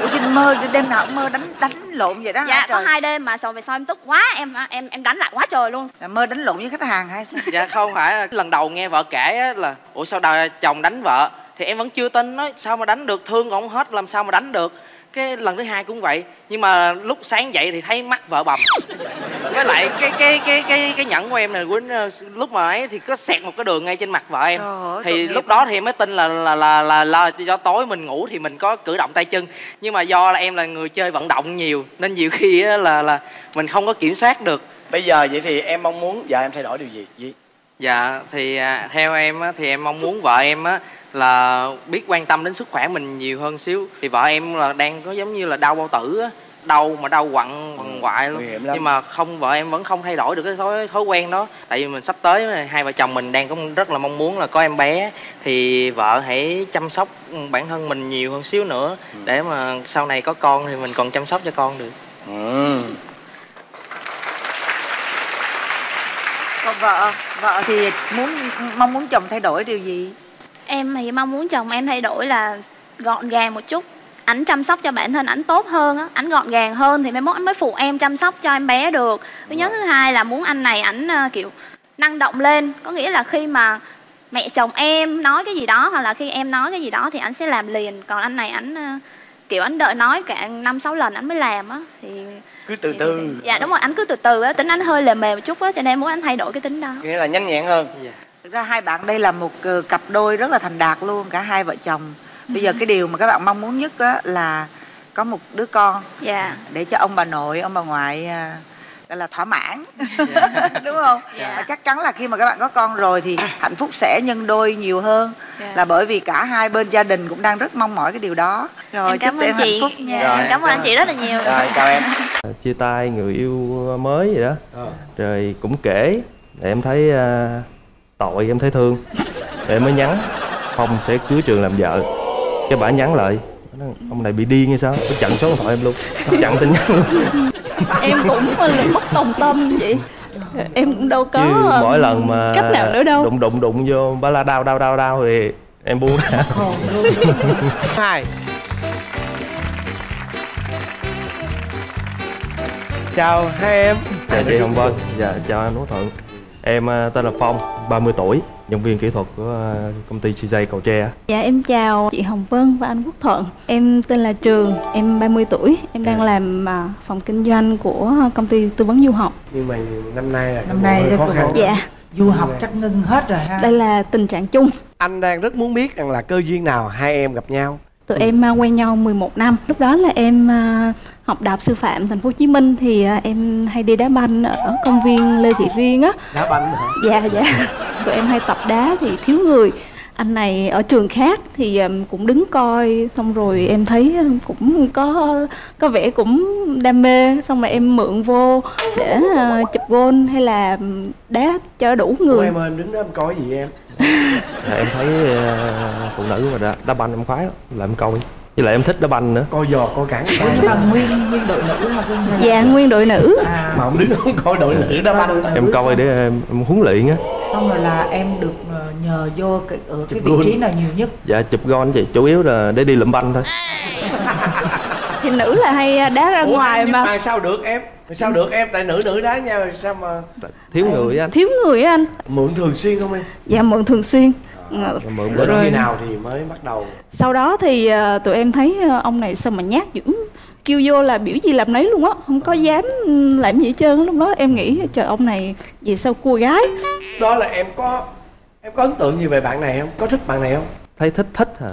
Ủa trên mơ đêm nào cũng mơ đánh đánh lộn vậy đó. Dạ có hai đêm mà sầu về sau em tức quá, em em em đánh lại quá trời luôn. Là mơ đánh lộn với khách hàng hay sao? Dạ không phải, lần đầu nghe vợ kể á là ủa sao đời chồng đánh vợ thì em vẫn chưa tin, nói sao mà đánh được, thương còn không hết làm sao mà đánh được. Cái lần thứ hai cũng vậy, nhưng mà lúc sáng dậy thì thấy mắt vợ bầm. Với lại cái cái cái cái cái nhẫn của em này quýnh lúc mà ấy thì có xẹt một cái đường ngay trên mặt vợ em. Ơi, thì lúc đó thì em mới tin là là, là là là do tối mình ngủ thì mình có cử động tay chân, nhưng mà do là em là người chơi vận động nhiều nên nhiều khi là là mình không có kiểm soát được. Bây giờ vậy thì em mong muốn vợ em thay đổi điều gì? Gì? Dạ thì theo em thì em mong muốn vợ em á là biết quan tâm đến sức khỏe mình nhiều hơn xíu. Thì vợ em là đang có giống như là đau bao tử á, đau mà đau quặn quằn quại luôn. Nhưng mà không, vợ em vẫn không thay đổi được cái thói thói quen đó. Tại vì mình sắp tới hai vợ chồng mình đang cũng rất là mong muốn là có em bé, thì vợ hãy chăm sóc bản thân mình nhiều hơn xíu nữa để mà sau này có con thì mình còn chăm sóc cho con được. Ừ. Còn vợ, vợ thì muốn mong muốn chồng thay đổi điều gì? Em thì mong muốn chồng em thay đổi là gọn gàng một chút. Ảnh chăm sóc cho bản thân ảnh tốt hơn á, ảnh gọn gàng hơn thì mai mốt ảnh mới phụ em chăm sóc cho em bé được. Thứ nhất, thứ hai là muốn anh này ảnh kiểu năng động lên. Có nghĩa là khi mà mẹ chồng em nói cái gì đó hoặc là khi em nói cái gì đó thì ảnh sẽ làm liền. Còn anh này ảnh kiểu ảnh đợi nói cả năm sáu lần ảnh mới làm á. Thì cứ từ từ. Dạ đúng rồi, ảnh cứ từ từ á. Tính ảnh hơi lề mề một chút á, cho nên muốn ảnh thay đổi cái tính đó. Nghĩa là nhanh nhẹn hơn. Dạ. Thực ra hai bạn đây là một cặp đôi rất là thành đạt luôn, cả hai vợ chồng. Bây giờ cái điều mà các bạn mong muốn nhất đó là có một đứa con. Dạ. Để cho ông bà nội, ông bà ngoại gọi là thỏa mãn. Yeah. Đúng không? Yeah. Và chắc chắn là khi mà các bạn có con rồi thì hạnh phúc sẽ nhân đôi nhiều hơn. Yeah. Là bởi vì cả hai bên gia đình cũng đang rất mong mỏi cái điều đó. Rồi em chúc em hạnh phúc nha. Rồi, cảm ơn anh chị rất là nhiều. Rồi, chào em. Chia tay người yêu mới gì đó. Rồi cũng kể, em thấy uh, tội, em thấy thương. Em mới nhắn Phong sẽ cưới Trường làm vợ. Cái bà nhắn lại, ông này bị điên hay sao? Tôi chặn số điện thoại em luôn, chặn tin nhắn luôn. Em cũng là mất tòng tâm vậy. Em cũng đâu có chứ mỗi lần mà cách nào nữa đâu. Đụng đụng đụng vô bà la đau đau đau đau thì em buông ra. Hai. Chào hai em. Chào chị Hồng Vân. Dạ chào anh Quốc Thuận. Em tên là Phong, ba mươi tuổi, nhân viên kỹ thuật của công ty xê gi Cầu Tre. Dạ em chào chị Hồng Vân và anh Quốc Thuận. Em tên là Trường, em ba mươi tuổi, em đang làm phòng kinh doanh của công ty tư vấn du học. Nhưng mà năm nay là năm nay khó khăn. Dạ. Du học chắc ngưng hết rồi ha. Đây là tình trạng chung. Anh đang rất muốn biết rằng là cơ duyên nào hai em gặp nhau. Tụi em quen nhau mười một năm. Lúc đó là em học đại học sư phạm thành phố Hồ Chí Minh thì em hay đi đá banh ở công viên Lê Thị Riêng á. Đá banh hả? Dạ dạ. Tụi em hay tập đá thì thiếu người. Anh này ở trường khác thì cũng đứng coi, xong rồi em thấy cũng có có vẻ cũng đam mê, xong rồi em mượn vô để chụp gôn hay là đá cho đủ người. Ủa em ơi, em đứng đó em coi gì em? Là em thấy phụ nữ mà đá, đá banh em khoái lắm, là em coi. Với lại em thích đá banh nữa. Coi giò, coi cản. Là nguyên nguyên đội nữ hả? Dạ, nguyên đội nữ. À. Mà không đứng không coi đội nữ đá banh. Em coi để em, em huấn luyện á. Xong rồi là em được nhờ vô cái, ở cái vị trí nào nhiều nhất? Dạ, chụp gôn chị, chủ yếu là để đi lượm banh thôi. Thì nữ là hay đá ra. Ủa, ngoài mà. Mà sao được em? Sao được em? Tại nữ nữ đá nhau sao mà thiếu người anh? Thiếu người anh. Mượn thường xuyên không em? Dạ, mượn thường xuyên. À, mượn bữa rồi. Khi nào thì mới bắt đầu? Sau đó thì uh, tụi em thấy uh, ông này sao mà nhát dữ, kêu vô là biểu gì làm nấy luôn á, không có dám làm gì hết trơn. Lúc đó em nghĩ trời, ông này về sao cua gái. Đó là em có em có ấn tượng gì về bạn này không? Có thích bạn này không? Thấy thích thích hả?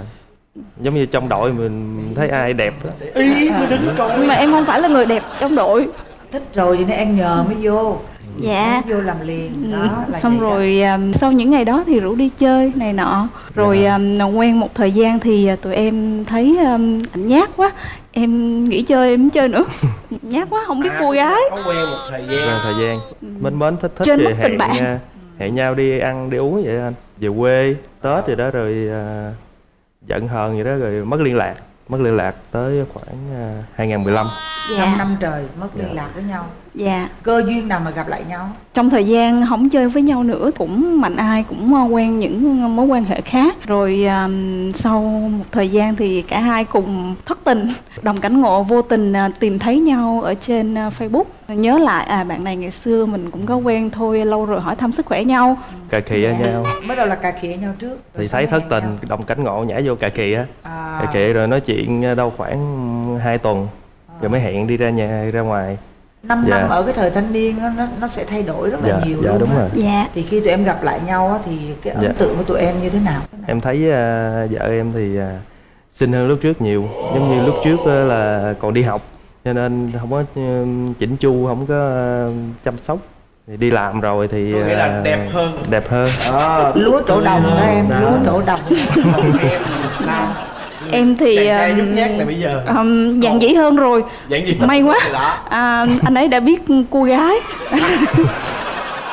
Giống như trong đội mình thấy ai đẹp đó. Ý, mình đứng coi. Nhưng mà em không phải là người đẹp trong đội. Thích rồi nên em nhờ mới vô. Dạ. Vô làm liền đó, là xong rồi đó. Um, sau những ngày đó thì rủ đi chơi này nọ. Rồi um, quen một thời gian thì tụi em thấy um, ảnh nhát quá. Em nghỉ chơi, em chơi nữa. Nhát quá, không biết à, cô gái. Có quen một thời gian, quen thời gian. Mến mến thích thích. Trên mất tình bạn. Hẹn, hẹn nhau đi ăn, đi uống vậy anh. Về quê, Tết rồi đó rồi uh, giận hờn vậy đó rồi mất liên lạc. Mất liên lạc tới khoảng uh, hai không một năm. Dạ. năm năm trời mất liên lạc với nhau. Dạ. Cơ duyên nào mà gặp lại nhau? Trong thời gian không chơi với nhau nữa, cũng mạnh ai cũng quen những mối quan hệ khác. Rồi um, sau một thời gian thì cả hai cùng thất tình. Đồng cảnh ngộ vô tình tìm thấy nhau ở trên Facebook. Nhớ lại à, bạn này ngày xưa mình cũng có quen thôi, lâu rồi hỏi thăm sức khỏe nhau. Cà khịa dạ. nhau. Mới đầu là cà khịa nhau trước. Thì thấy thất tình, nhau. Đồng cảnh ngộ nhảy vô cà khịa. À. Cà khịa rồi nói chuyện đâu khoảng hai tuần. Rồi mới hẹn đi ra nhà ra ngoài. Năm dạ. năm ở cái thời thanh niên nó nó sẽ thay đổi rất là dạ, nhiều dạ, luôn. Đúng rồi. Dạ. Thì khi tụi em gặp lại nhau á, thì cái ấn dạ. tượng của tụi em như thế nào? Em thấy uh, vợ em thì uh, xinh hơn lúc trước nhiều. Giống như lúc trước uh, là còn đi học cho nên không có uh, chỉnh chu, không có uh, chăm sóc. Thì đi làm rồi thì uh, là đẹp hơn. Đẹp hơn. À, lúa trổ đồng đó em, đó. Lúa trổ đồng. Em sao? Em thì um, bây giờ. Um, dạng dĩ hơn rồi dĩ. May quá à, anh ấy đã biết cô gái.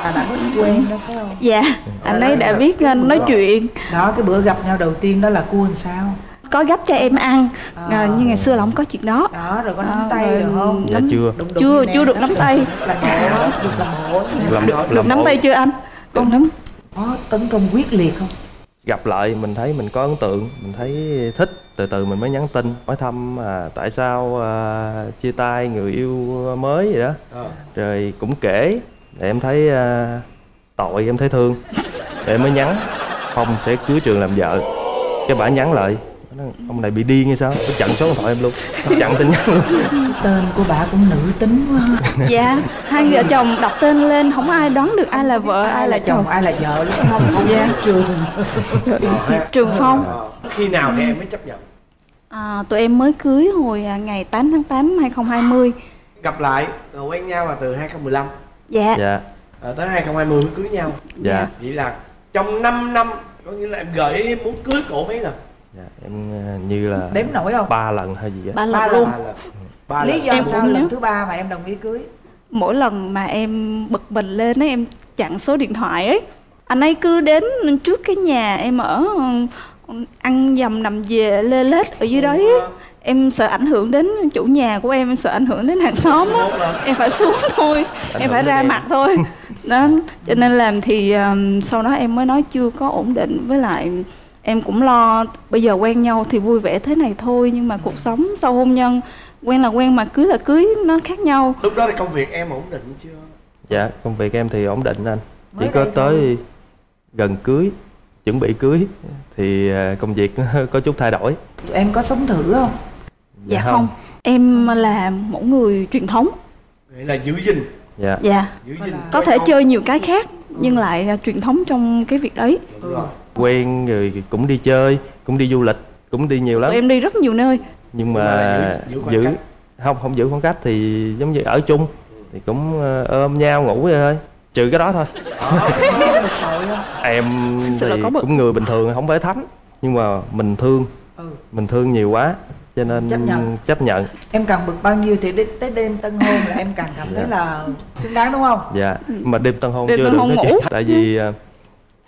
À, đã biết quen đó phải không? Dạ, anh ấy đã biết nói chuyện. Đó, cái bữa gặp nhau đầu tiên đó là cua làm sao? Có gấp cho em ăn à. À, nhưng ngày xưa là không có chuyện đó. Đó, rồi có nắm à, tay được không? Dạ, chưa đụng, đụng Chưa, chưa được nắm tay. Là đó, được làm hộ. Được nắm tay chưa anh? Con nắm. Có tấn công quyết liệt không? Gặp lại mình thấy mình có ấn tượng, mình thấy thích, từ từ mình mới nhắn tin hỏi thăm à, tại sao à, chia tay người yêu mới vậy đó. À. Rồi cũng kể, em thấy à, tội, em thấy thương. Em mới nhắn Phong sẽ cưới Trường làm vợ. Cái bà nhắn lại, ông này bị điên hay sao? Tôi chặn số điện thoại em luôn, tôi chặn tin nhắn luôn. Tên của bà cũng nữ tính quá. Dạ, hai vợ chồng đọc tên lên không ai đoán được ai là vợ, ai, ai là chồng, chồng, ai là vợ luôn. Không, không gian Trường. Trường Phong. Khi nào thì em mới chấp nhận? À, tụi em mới cưới hồi ngày tám tháng tám năm hai không hai không. gặp lại, quen nhau là từ hai không một lăm. Dạ. Dạ. À, tới hai không hai không mới cưới nhau. Dạ. Vậy là trong năm năm, có nghĩa là em gợi ý muốn cưới cổ mấy lần? Dạ, em như là đếm nổi không? Ba lần hay gì vậy? Ba, ba lần luôn. Ba lần. Lý do em sao lần nhớ. Thứ ba mà em đồng ý cưới? Mỗi lần mà em bực mình lên ấy, em chặn số điện thoại ấy, anh ấy cứ đến trước cái nhà em ở, ăn dầm nằm về lê lết ở dưới đấy ấy. Em sợ ảnh hưởng đến chủ nhà của em, em sợ ảnh hưởng đến hàng xóm á, em phải xuống thôi, em phải ra mặt thôi đó. Cho nên làm thì um, sau đó em mới nói chưa có ổn định, với lại em cũng lo bây giờ quen nhau thì vui vẻ thế này thôi, nhưng mà cuộc sống sau hôn nhân, quen là quen mà cưới là cưới, nó khác nhau. Lúc đó thì công việc em ổn định chưa? Dạ, công việc em thì ổn định anh. Mới chỉ có tới thôi. Gần cưới, chuẩn bị cưới thì công việc có chút thay đổi. Em có sống thử không? Dạ, dạ không. không. Em là một người truyền thống. Vậy là giữ gìn. Dạ. Dạ. Giữ gìn. Có thể không? Chơi nhiều cái khác nhưng lại là truyền thống trong cái việc đấy. Đúng rồi. Quen rồi cũng đi chơi, cũng đi du lịch, cũng đi nhiều lắm. Tụi em đi rất nhiều nơi. Nhưng mà giữ, giữ, khoảng giữ... Cách. không không giữ khoảng cách thì giống như ở chung thì cũng ôm nhau ngủ vậy thôi, trừ cái đó thôi. Em thì cũng người bình thường, không phải thánh, nhưng mà mình thương, ừ. mình thương nhiều quá cho nên chấp nhận. chấp nhận Em càng bực bao nhiêu thì đến tới đêm tân hôn là em càng cảm dạ. thấy là xứng đáng, đúng không? Dạ, mà đêm tân hôn đêm chưa tân được hôn ngủ. Tại vì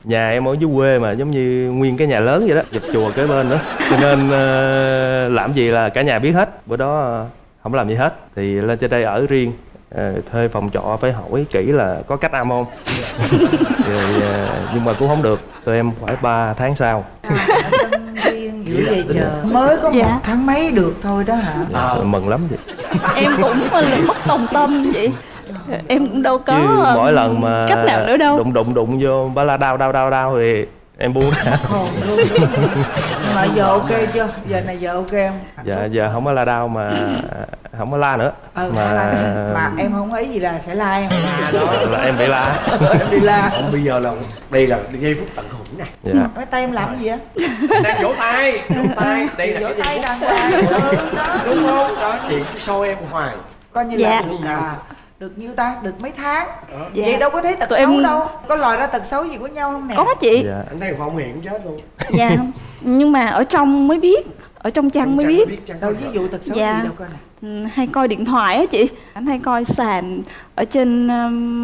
nhà em ở dưới quê mà giống như nguyên cái nhà lớn vậy đó, dập chùa kế bên nữa, cho nên uh, làm gì là cả nhà biết hết. Bữa đó uh, không làm gì hết thì lên trên đây ở riêng, uh, thuê phòng trọ phải hỏi kỹ là có cách âm không. Rồi, uh, nhưng mà cũng không được, tụi em phải ba tháng sau. Dữ vậy chờ mới có dạ. một tháng mấy được thôi đó hả? Dạ, à. Mừng lắm vậy. Em cũng là mất đồng tâm vậy. Em cũng đâu có chứ mỗi lần mà cách nào nữa đâu. Đụng đụng đụng vô bả la đau đau đau đau thì em buông ra. Mà giờ ok chưa? Giờ này giờ ok không? Hạnh dạ giờ không có la đau mà không có la nữa. Ừ, mà... Là... mà em không ấy gì là sẽ la em. À, đó là em bị la. Em bị la. Không, bây giờ là đây là giây phút tận hưởng này. Dạ. Cái tay em làm cái gì vậy? Đang vỗ tay, vỗ tay. Đây là vỗ tay đang qua. Đúng không? Đó chuyện sau em hoài. Coi như là được nhiêu ta, được mấy tháng dạ. Vậy đâu có thấy tật Tụi xấu em... đâu. Có lòi ra tật xấu gì của nhau không nè? Có chị dạ. Anh thấy Phong hiện chết luôn. Dạ. Nhưng mà ở trong mới biết. Ở trong chăn mới biết, biết. Đâu ví dụ tật xấu dạ. gì đâu coi nè. Hay coi điện thoại á chị. Anh hay coi sàn ở trên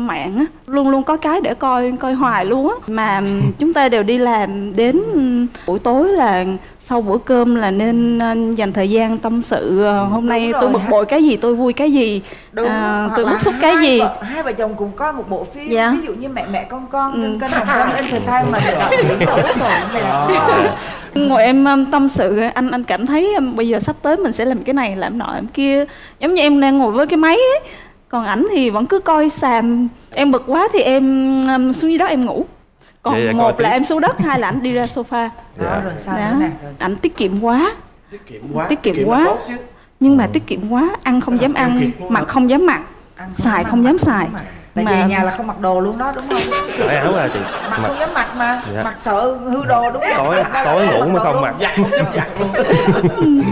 mạng á. Luôn luôn có cái để coi, coi hoài luôn á. Mà chúng ta đều đi làm đến buổi tối là sau bữa cơm là nên dành thời gian tâm sự. Hôm nay tôi bực bội cái gì, tôi vui cái gì, à, tôi bức xúc cái gì. Vợ, hai vợ chồng cùng coi một bộ phim dạ. Ví dụ như mẹ mẹ con con trên ừ. kênh Hồng Vân Entertainment mà đọc những bộ phim ngồi em tâm sự. Anh anh cảm thấy bây giờ sắp tới mình sẽ làm cái này làm nọ làm kia, giống như em đang ngồi với cái máy ấy. Còn ảnh thì vẫn cứ coi sàn. Em bực quá thì em xuống dưới đó em ngủ. Còn vậy một là tí. Em xuống đất, hai là ảnh đi ra sofa. Đó, rồi sao nữa nè. Ảnh tiết kiệm quá. Tiết kiệm quá. Tiết kiệm, tiết kiệm quá. Tốt chứ. Nhưng mà ừ. tiết kiệm quá, ăn không dám ăn, mặc không dám mặc, xài không dám xài. Tại mà... về nhà là không mặc đồ luôn đó, đúng không? Trời áo à chị. Mặc không dám mặc mà, dạ. mặc sợ hư đồ đúng không? Tối, tối ngủ mà không mặc. Giặt không dám giặt luôn.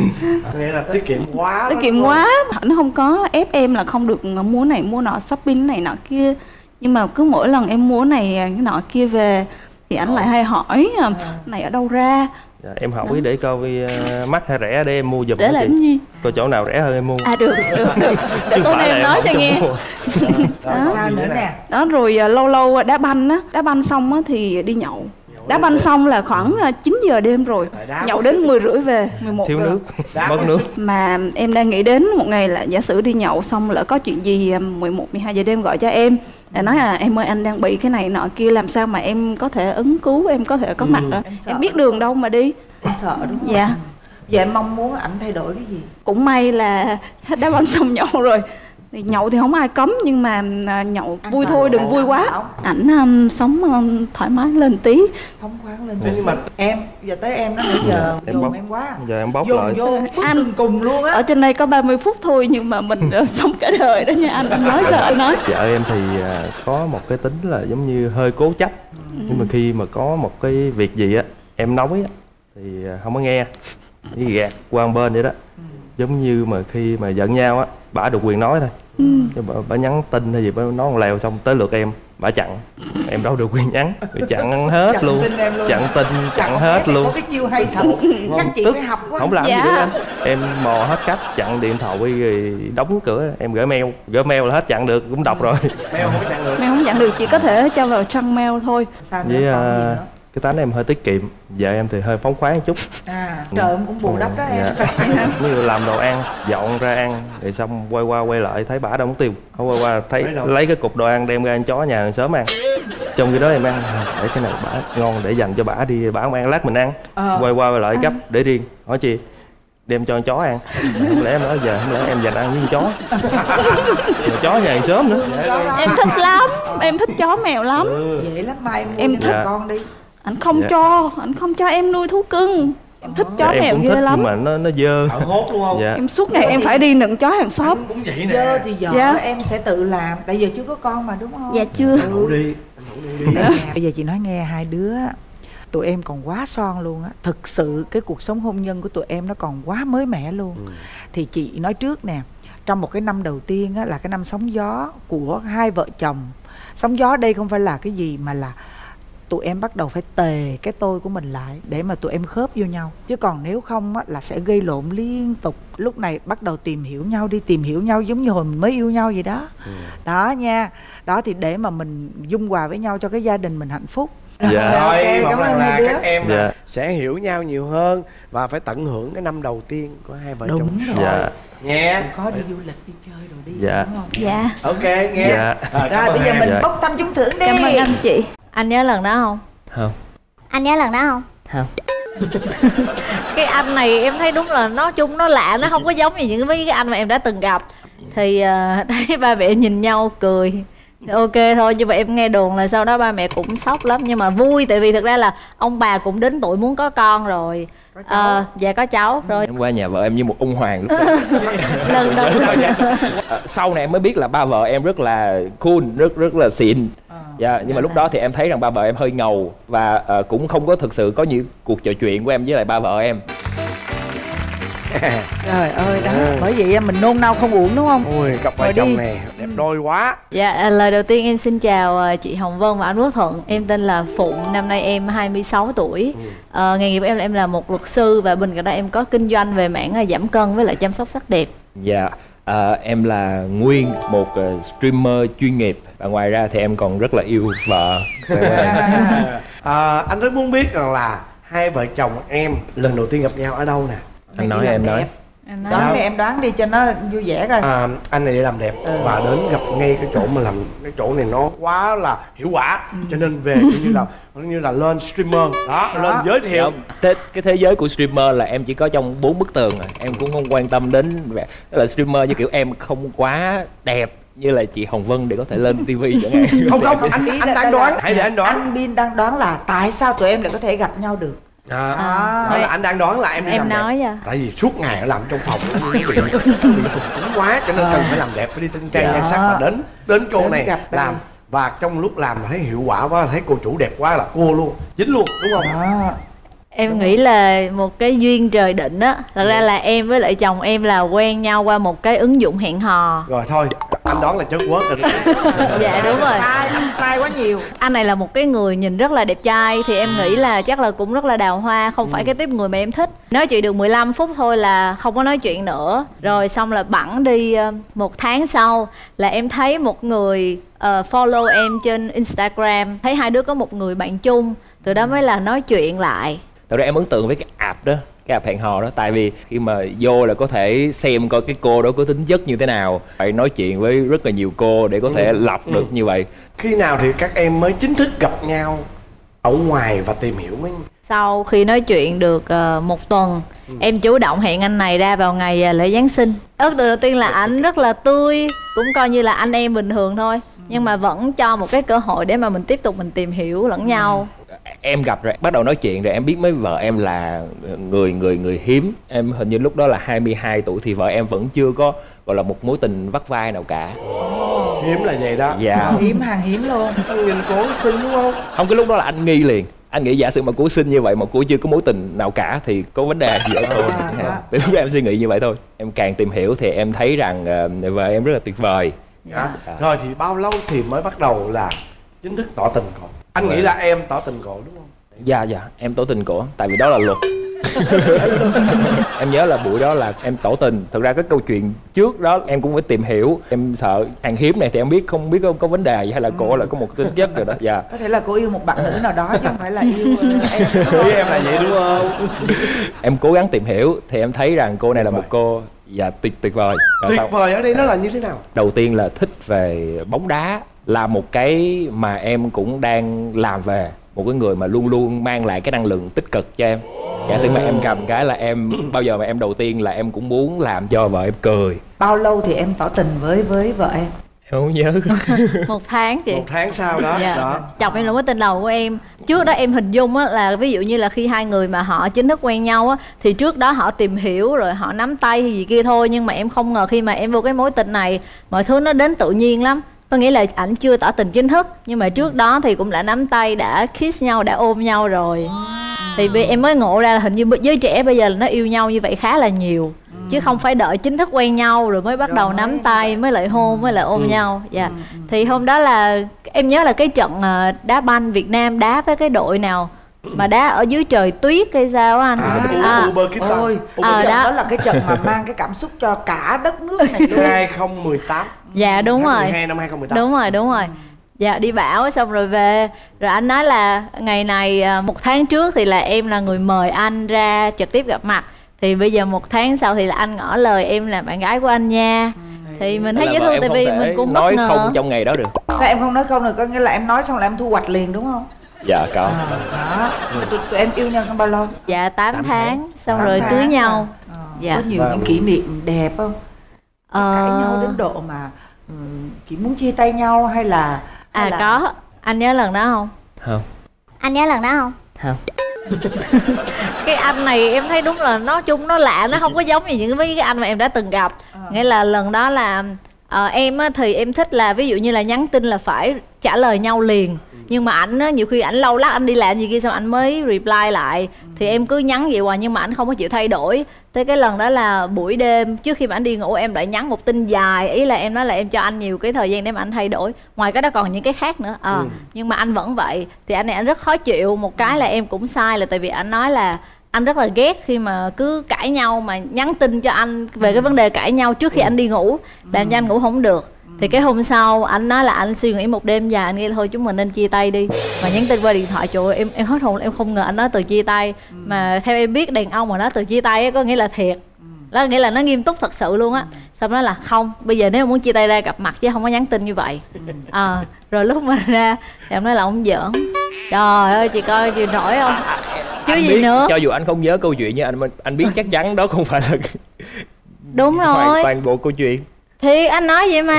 Nghĩa là tiết kiệm quá. Tiết kiệm quá, ảnh không có ép em là không được mua này mua nọ, shopping này nọ kia. Nhưng mà cứ mỗi lần em mua này cái nọ kia về thì ảnh lại hay hỏi à. Này ở đâu ra? Dạ, em hỏi đó. Để coi uh, mắc hay rẻ để em mua giùm. Để làm gì? Coi chỗ nào rẻ hơn em mua. À được, được, được. Để tối nay em nói cho nghe. Đó. Sao nữa nè. Đó rồi uh, lâu lâu đá banh á, đá banh xong á thì đi nhậu. Đá banh xong là khoảng chín giờ đêm rồi. Nhậu đến mười rưỡi về, mười một thiếu nước, mất nước. Mà em đang nghĩ đến một ngày là giả sử đi nhậu xong lỡ có chuyện gì mười một, mười hai giờ đêm gọi cho em. Là nói à em ơi anh đang bị cái này nọ kia, làm sao mà em có thể ứng cứu, em có thể có mặt đó. Em, em biết đường đâu mà đi. Em sợ đúng không? Dạ. Vậy em mong muốn ảnh thay đổi cái gì? Cũng may là đá banh xong nhậu rồi. Thì nhậu thì không ai cấm, nhưng mà nhậu vui thôi, đừng vui quá. Ảnh um, sống um, thoải mái lên tí, phóng khoáng lên chút. Mà em giờ tới em đó, bây giờ em dồn bóc, em quá giờ em bóc dồn lại vô anh cùng luôn á. Ở trên đây có ba mươi phút thôi nhưng mà mình uh, sống cả đời đó nha anh. Anh nói sợ nói. Vợ em thì uh, có một cái tính là giống như hơi cố chấp, ừ. nhưng mà khi mà có một cái việc gì á em nói á thì uh, không có nghe, gạt qua một bên vậy đó. Giống như mà khi mà giận nhau á, bả được quyền nói thôi. ừ. Bà, bà nhắn tin hay gì bà nói con lèo, xong tới lượt em bà chặn. Em đâu được quyền nhắn, bà chặn hết chặn luôn. Tin luôn chặn tin chặn, chặn hết luôn. Có cái chiêu hay thật. Các chị phải học quá. Không làm dạ. gì nữa anh. Em mò hết cách, chặn điện thoại rồi đóng cửa. Em gửi mail, gửi mail là hết chặn được, cũng đọc rồi. Mail không chặn được, mail không chặn được, chỉ có thể cho vào trang mail thôi. Sao nữa, với, còn gì nữa? Cái tánh em hơi tiết kiệm, vợ em thì hơi phóng khoáng một chút. À, trời ơi, cũng bù đắp đó em. Dạ. Như làm đồ ăn, dọn ra ăn, rồi xong quay qua quay lại thấy bả đâu mất tiêu. Không, quay qua thấy lấy cái cục đồ ăn đem ra ăn chó nhà hàng sớm ăn. Trong khi đó em ăn, để cái này bả ngon để dành cho bả đi, bả không ăn lát mình ăn. Ờ. Quay qua quay lại gấp để riêng. Hỏi chi? Đem cho con chó ăn. Không lẽ em nói giờ không lẽ em dành ăn với con chó. Rồi chó nhà hàng sớm nữa. Em thích lắm, em thích chó mèo lắm. Ừ. Vậy lắm ba em mua em thích dạ. con đi. Anh không dạ. cho, anh không cho em nuôi thú cưng. Em thích chó mèo ghê thích, lắm. Nhưng mà nó nó dơ. Sợ hốt đúng không? Dạ. Em suốt ngày em phải đi nựng chó hàng xóm. Anh cũng vậy nè. Dơ thì dọn dạ. em sẽ tự làm. Tại giờ chưa có con mà đúng không? Dạ chưa. Anh ngủ đi, anh ngủ đi. Dạ. Bây giờ chị nói nghe hai đứa, tụi em còn quá son luôn á. Thực sự cái cuộc sống hôn nhân của tụi em nó còn quá mới mẻ luôn. Ừ. Thì chị nói trước nè, trong một cái năm đầu tiên á, là cái năm sóng gió của hai vợ chồng. Sóng gió đây không phải là cái gì mà là tụi em bắt đầu phải tề cái tôi của mình lại để mà tụi em khớp vô nhau. Chứ còn nếu không á, là sẽ gây lộn liên tục. Lúc này bắt đầu tìm hiểu nhau đi, tìm hiểu nhau giống như hồi mình mới yêu nhau vậy đó. Ừ. Đó nha. Đó thì để mà mình dung hòa với nhau cho cái gia đình mình hạnh phúc. Dạ. Rồi, okay, cảm ơn là các em dạ. sẽ hiểu nhau nhiều hơn và phải tận hưởng cái năm đầu tiên của hai vợ đúng chồng. Đúng rồi. Dạ. Nghe có đi du lịch đi chơi rồi đi dạ. đúng không? Dạ. Ok nghe. Dạ. Rồi, rồi bây giờ em. Mình dạ. bốc thăm trúng thưởng đi. Cảm ơn anh chị. Anh nhớ lần đó không? Không. Anh nhớ lần đó không? Không. Cái anh này em thấy đúng là nó chung nó lạ, nó không có giống như những mấy cái anh mà em đã từng gặp. Thì uh, thấy ba mẹ nhìn nhau cười. Thì ok thôi, như vậy em nghe đồn là sau đó ba mẹ cũng sốc lắm. Nhưng mà vui, tại vì thực ra là ông bà cũng đến tuổi muốn có con rồi. Có cháu. À, dạ có cháu rồi. Em qua nhà vợ em như một ung hoàng lúc đó. Lần đầu sau này em mới biết là ba vợ em rất là cool, rất rất là xịn. Dạ, nhưng mà lúc đó thì em thấy rằng ba vợ em hơi ngầu. Và uh, cũng không có thực sự có những cuộc trò chuyện của em với lại ba vợ em. Trời ơi, đó, bởi vậy mình nôn nao không uống đúng không? Ui, cặp vợ chồng này đẹp đôi quá. Dạ, lời đầu tiên em xin chào chị Hồng Vân và anh Quốc Thuận. Em tên là Phụng, năm nay em hai mươi sáu tuổi. Ờ, nghề nghiệp của em là em là một luật sư. Và bên cạnh đó em có kinh doanh về mảng giảm cân với lại chăm sóc sắc đẹp. Dạ, à, em là Nguyên, một streamer chuyên nghiệp. Và ngoài ra thì em còn rất là yêu vợ. À, anh rất muốn biết rằng là hai vợ chồng em lần đầu tiên gặp nhau ở đâu nè? Anh nói em nói. Anh nói đoán đi, em đoán đi cho nó vui vẻ coi. À, anh này đi làm đẹp ừ. và đến gặp ngay cái chỗ mà làm cái chỗ này nó quá là hiệu quả. Ừ. Cho nên về như là như là lên streamer đó, đó. Lên giới thiệu thế, cái thế giới của streamer là em chỉ có trong bốn bức tường rồi. Em cũng không quan tâm đến là streamer như kiểu em không quá đẹp như là chị Hồng Vân để có thể lên tivi chẳng hạn. Không không, không anh anh, anh đang đoán, hãy để anh đoán. Anh Bin đang đoán là tại sao tụi em lại có thể gặp nhau được. À, à, đó là anh đang đoán là em đi em làm nói đẹp. Vậy? Tại vì suốt ngày nó làm trong phòng bị cứng quá cho nên à. cần phải làm đẹp, phải đi tinh trang nhan sắc và đến đến cô đến này làm đây. Và trong lúc làm thấy hiệu quả quá, thấy cô chủ đẹp quá là cô luôn dính luôn đúng không? À. Em đúng nghĩ rồi. Là một cái duyên trời định á. Thật ra là em với lại chồng em là quen nhau qua một cái ứng dụng hẹn hò. Rồi thôi, anh đoán là chất quớt rồi. Dạ đúng rồi. Sai, anh sai quá nhiều. Anh này là một cái người nhìn rất là đẹp trai. Thì em nghĩ là chắc là cũng rất là đào hoa. Không ừ. phải cái tiếp người mà em thích. Nói chuyện được mười lăm phút thôi là không có nói chuyện nữa. Rồi xong là bẵng đi một tháng sau là em thấy một người uh, follow em trên Instagram. Thấy hai đứa có một người bạn chung. Từ đó mới là nói chuyện lại. Thật ra em ấn tượng với cái app đó, cái app hẹn hò đó. Tại vì khi mà vô là có thể xem coi cái cô đó có tính chất như thế nào, phải nói chuyện với rất là nhiều cô để có thể ừ. lọc ừ. được như vậy. Khi nào thì các em mới chính thức gặp nhau ở ngoài và tìm hiểu với? Sau khi nói chuyện được uh, một tuần, ừ. em chủ động hẹn anh này ra vào ngày uh, lễ Giáng sinh. Ấn tượng đầu tiên là anh rất là tươi, cũng coi như là anh em bình thường thôi. Ừ. Nhưng mà vẫn cho một cái cơ hội để mà mình tiếp tục mình tìm hiểu lẫn ừ. nhau. Em gặp rồi, bắt đầu nói chuyện rồi em biết mấy vợ em là người người người hiếm. Em hình như lúc đó là hai mươi hai tuổi thì vợ em vẫn chưa có gọi là một mối tình vắt vai nào cả. Hiếm là vậy đó. Dạ. Hiếm hàng hiếm luôn. Nhìn cố xinh đúng không? Không, cái lúc đó là anh nghi liền. Anh nghĩ giả sử mà Cú xinh như vậy mà Cú chưa có mối tình nào cả thì có vấn đề gì ở Cú? Thì lúc đó em suy nghĩ như vậy thôi. Em càng tìm hiểu thì em thấy rằng uh, vợ em rất là tuyệt vời. Dạ. À. Rồi thì bao lâu thì mới bắt đầu là chính thức tỏ tình cổ? Anh nghĩ là em tỏ tình cổ đúng không? Dạ dạ, em tỏ tình cổ, tại vì đó là luật. Em nhớ là buổi đó là em tỏ tình. Thật ra cái câu chuyện trước đó em cũng phải tìm hiểu. Em sợ hàng hiếm này thì em biết không biết có, có vấn đề gì hay là cổ là có một tính chất rồi đó. Dạ. Có thể là cô yêu một bạn nữ nào đó chứ không phải là yêu em. Với em là vậy đúng không? Em cố gắng tìm hiểu thì em thấy rằng cô này là một cô dạ tuyệt tuyệt vời. Rồi tuyệt sau, vời ở đây nó là như thế nào? Đầu tiên là thích về bóng đá, là một cái mà em cũng đang làm về. Một cái người mà luôn luôn mang lại cái năng lượng tích cực cho em. Giả sử mà em cầm cái là em bao giờ mà em đầu tiên là em cũng muốn làm cho vợ em cười. Bao lâu thì em tỏ tình với với vợ em? Em không nhớ. Một tháng chị. Một tháng sau đó. Dạ. Đó. Chồng em là mối tình đầu của em. Trước đó em hình dung á, là ví dụ như là khi hai người mà họ chính thức quen nhau á, thì trước đó họ tìm hiểu rồi họ nắm tay hay gì kia thôi. Nhưng mà em không ngờ khi mà em vô cái mối tình này, mọi thứ nó đến tự nhiên lắm. Có nghĩa là ảnh chưa tỏ tình chính thức, nhưng mà trước đó thì cũng đã nắm tay, đã kiss nhau, đã ôm nhau rồi. Thì em mới ngộ ra là hình như giới trẻ bây giờ là nó yêu nhau như vậy khá là nhiều. Ừ. Chứ không phải đợi chính thức quen nhau rồi mới bắt rồi đầu nắm tay, mới lại hôn, ừ. mới lại ôm ừ. nhau. Dạ. Ừ. Thì hôm đó là em nhớ là cái trận đá banh Việt Nam đá với cái đội nào mà đá ở dưới trời tuyết hay sao anh? À, à, Uber Kids. Ôi, Uber à, đó. đó là cái trận mà mang cái cảm xúc cho cả đất nước này luôn. hai không một tám. Dạ đúng rồi. mười hai năm hai không một tám. Đúng rồi, đúng rồi. Dạ đi bảo xong rồi về. Rồi anh nói là ngày này một tháng trước thì là em là người mời anh ra trực tiếp gặp mặt. Thì bây giờ một tháng sau thì là anh ngỏ lời em là bạn gái của anh nha. Thì mình thấy dễ thương tại vì mình cũng bất ngờ. Nói không trong ngày đó được. Thế em không nói không được, có nghĩa là em nói xong là em thu hoạch liền đúng không? Dạ có. À, đó. Ừ. Tụi, tụi em yêu nhau trong bao lâu? Dạ tám tháng. Xong tám rồi cưới nhau. À. Dạ. Có nhiều những kỷ niệm đẹp không? Ờ... Cãi nhau đến độ mà um, chỉ muốn chia tay nhau hay là hay à là... có. Anh nhớ lần đó không? Không. Anh nhớ lần đó không? Không. Cái anh này em thấy đúng là nó chung nó lạ, nó không có giống như những cái anh mà em đã từng gặp. À. Nghĩa là lần đó là à, em á, thì em thích là ví dụ như là nhắn tin là phải trả lời nhau liền. Nhưng mà ảnh á, nhiều khi ảnh lâu lát anh đi làm gì kia xong ảnh mới reply lại. Thì em cứ nhắn vậy hoài nhưng mà ảnh không có chịu thay đổi. Tới cái lần đó là buổi đêm trước khi mà ảnh đi ngủ em lại nhắn một tin dài. Ý là em nói là em cho anh nhiều cái thời gian để mà anh thay đổi. Ngoài cái đó còn những cái khác nữa à, ừ. Nhưng mà anh vẫn vậy. Thì anh này anh rất khó chịu. Một cái là em cũng sai là tại vì anh nói là anh rất là ghét khi mà cứ cãi nhau mà nhắn tin cho anh về cái vấn đề cãi nhau trước khi ừ. anh đi ngủ. Làm ừ. cho anh ngủ không được. Thì cái hôm sau anh nói là anh suy nghĩ một đêm dài, anh nghĩ là thôi chúng mình nên chia tay đi. Mà nhắn tin qua điện thoại, trời ơi, em em hết hồn, em không ngờ anh nói từ chia tay. ừ. Mà theo em biết đàn ông mà nói từ chia tay ấy, có nghĩa là thiệt. ừ. Đó nghĩa là nó nghiêm túc thật sự luôn á. ừ. Xong nói là không, bây giờ nếu muốn chia tay ra gặp mặt chứ không có nhắn tin như vậy. ừ. À, rồi lúc mà ra thì em nói là ông giỡn. Trời ơi chị coi chịu nổi không chứ anh gì biết, nữa. Cho dù anh không nhớ câu chuyện nhưng anh anh biết chắc chắn đó không phải là đúng rồi hoàn toàn bộ câu chuyện. Thì anh nói vậy mà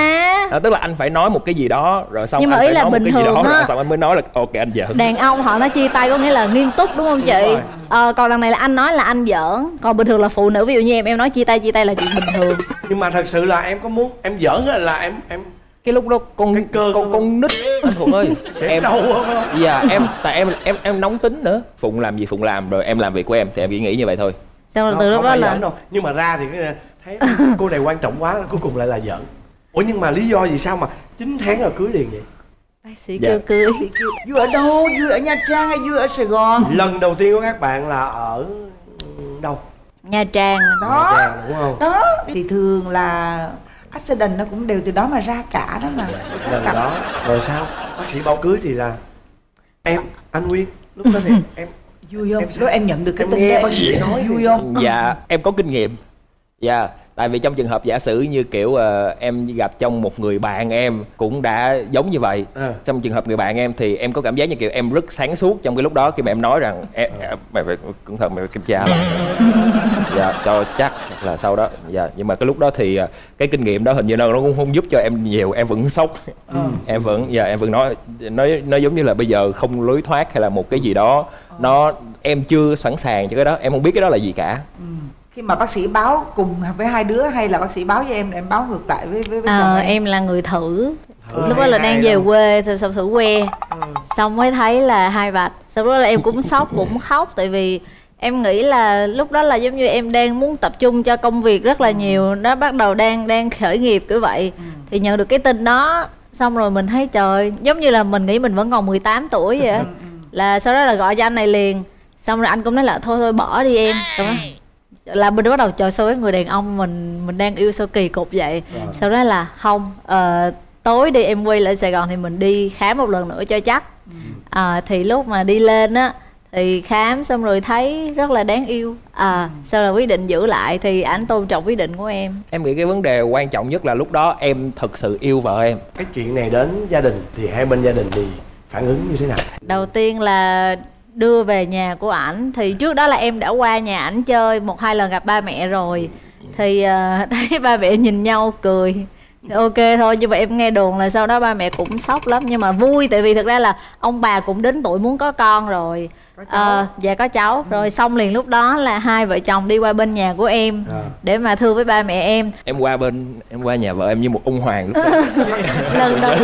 à, tức là anh phải nói một cái gì đó rồi xong. Nhưng mà anh phải nói một cái gì đó, đó rồi xong anh mới nói là ok anh giỡn. Đàn ông họ nói chia tay có nghĩa là nghiêm túc đúng không chị? Đúng à, còn lần này là anh nói là anh giỡn. Còn bình thường là phụ nữ ví dụ như em em nói chia tay chia tay là chuyện bình thường. Nhưng mà thật sự là em có muốn em giỡn là em em cái lúc đó con cái cơ con con nít anh Phụng ơi. Em đâu không? Dạ em tại em em em nóng tính nữa. Phụng làm gì Phụng làm rồi em làm việc của em thì em chỉ nghĩ như vậy thôi. Xong rồi từ lúc đó là nhưng mà ra thì cái thấy cô này quan trọng quá, cuối cùng lại là giỡn. Ủa nhưng mà lý do gì sao mà chín tháng rồi cưới liền vậy? Bác sĩ kêu cưới. Vui ở đâu? Vui ở Nha Trang hay vui ở Sài Gòn? Lần đầu tiên của các bạn là ở đâu? Nha Trang đó. Nha Trang đúng không? Đó thì thường là accident nó cũng đều từ đó mà ra cả đó mà. Lần đó rồi sao? Bác sĩ báo cưới thì là em anh Nguyên lúc đó thì em vui không? Em lúc em nhận được cái tin nghe bác sĩ nói vui không? Dạ em có kinh nghiệm. Dạ, yeah, tại vì trong trường hợp giả sử như kiểu uh, em gặp trong một người bạn em cũng đã giống như vậy. à. Trong trường hợp người bạn em thì em có cảm giác như kiểu em rất sáng suốt trong cái lúc đó. Khi mà em nói rằng em, à, mày phải cẩn thận, mày phải kiểm tra lại. Dạ, cho chắc là sau đó. Dạ, nhưng mà cái lúc đó thì cái kinh nghiệm đó hình như nó cũng không giúp cho em nhiều. Em vẫn sốc. ừ. Em vẫn, dạ, em vẫn nói nói nó giống như là bây giờ không lối thoát hay là một cái gì đó. Nó, em chưa sẵn sàng cho cái đó, em không biết cái đó là gì cả. ừ. Khi mà bác sĩ báo cùng với hai đứa hay là bác sĩ báo với em, em báo ngược lại với với, với à, em? Em là người thử, thử lúc đó là đang về quê, xong thử que, ừ. xong mới thấy là hai vạch, Sau đó là em cũng sốc, cũng khóc. Tại vì em nghĩ là lúc đó là giống như em đang muốn tập trung cho công việc rất là nhiều. Nó bắt đầu đang đang khởi nghiệp kiểu vậy. Thì nhận được cái tin đó, xong rồi mình thấy trời, giống như là mình nghĩ mình vẫn còn mười tám tuổi vậy. Là sau đó là gọi cho anh này liền. Xong rồi anh cũng nói là thôi thôi bỏ đi em. Là mình bắt đầu trời, sao cái người đàn ông mình mình đang yêu sao kỳ cục vậy. Rồi. Sau đó là không, uh, tối đi em quay lại Sài Gòn thì mình đi khám một lần nữa cho chắc. ừ. uh, Thì lúc mà đi lên á thì khám xong rồi thấy rất là đáng yêu. À, sau là quyết định giữ lại thì anh tôn trọng quyết định của em. Em nghĩ cái vấn đề quan trọng nhất là lúc đó em thật sự yêu vợ em. Cái chuyện này đến gia đình thì hai bên gia đình thì phản ứng như thế nào? Đầu tiên là đưa về nhà của ảnh. Thì trước đó là em đã qua nhà ảnh chơi một hai lần gặp ba mẹ rồi. Thì uh, thấy ba mẹ nhìn nhau cười. Ok thôi, nhưng mà em nghe đồn là sau đó ba mẹ cũng sốc lắm. Nhưng mà vui, tại vì thực ra là ông bà cũng đến tuổi muốn có con rồi. Có à, dạ có cháu. ừ. Rồi xong liền lúc đó là hai vợ chồng đi qua bên nhà của em à. Để mà thưa với ba mẹ em. Em qua bên, em qua nhà vợ em như một ung hoàng lúc đó. Lần đầu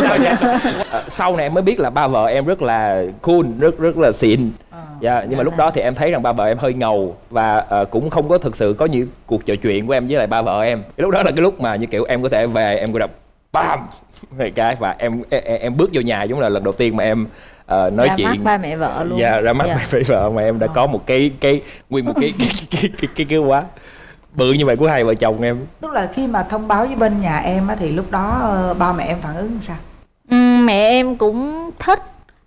sau này em mới biết là ba vợ em rất là cool, rất rất là xịn. à. Dạ, nhưng mà lúc đó thì em thấy rằng ba vợ em hơi ngầu. Và uh, cũng không có thực sự có những cuộc trò chuyện của em với lại ba vợ em. Lúc đó là cái lúc mà như kiểu em có thể về, em có đập bam cái. Và em, em, em bước vô nhà giống là lần đầu tiên mà em Uh, nói ra chuyện mắt ba mẹ vợ luôn. Dạ, ra mắt dạ. ba mẹ vợ mà em đã có một cái cái nguyên một cái cái cái cái, cái, cái quá bự như vậy của hai vợ chồng em. Tức là khi mà thông báo với bên nhà em á, thì lúc đó ba mẹ em phản ứng sao? Ừ, mẹ em cũng thích,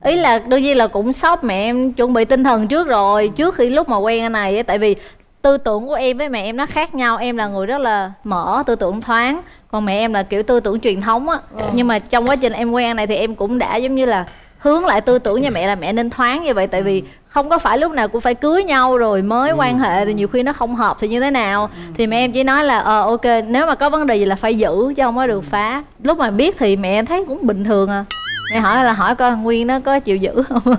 ý là đương nhiên là cũng sốc. Mẹ em chuẩn bị tinh thần trước rồi, trước khi lúc mà quen anh này, tại vì tư tưởng của em với mẹ em nó khác nhau. Em là người rất là mở, tư tưởng thoáng, còn mẹ em là kiểu tư tưởng truyền thống á. ừ. Nhưng mà trong quá trình em quen anh này thì em cũng đã giống như là hướng lại tư tưởng nhà mẹ là mẹ nên thoáng như vậy. Tại vì không có phải lúc nào cũng phải cưới nhau rồi mới ừ. quan hệ. Thì nhiều khi nó không hợp thì như thế nào. ừ. Thì mẹ em chỉ nói là ờ ok, nếu mà có vấn đề gì là phải giữ chứ không có được phá. Lúc mà biết thì mẹ thấy cũng bình thường à. Mẹ hỏi là hỏi coi Nguyên nó có chịu giữ không.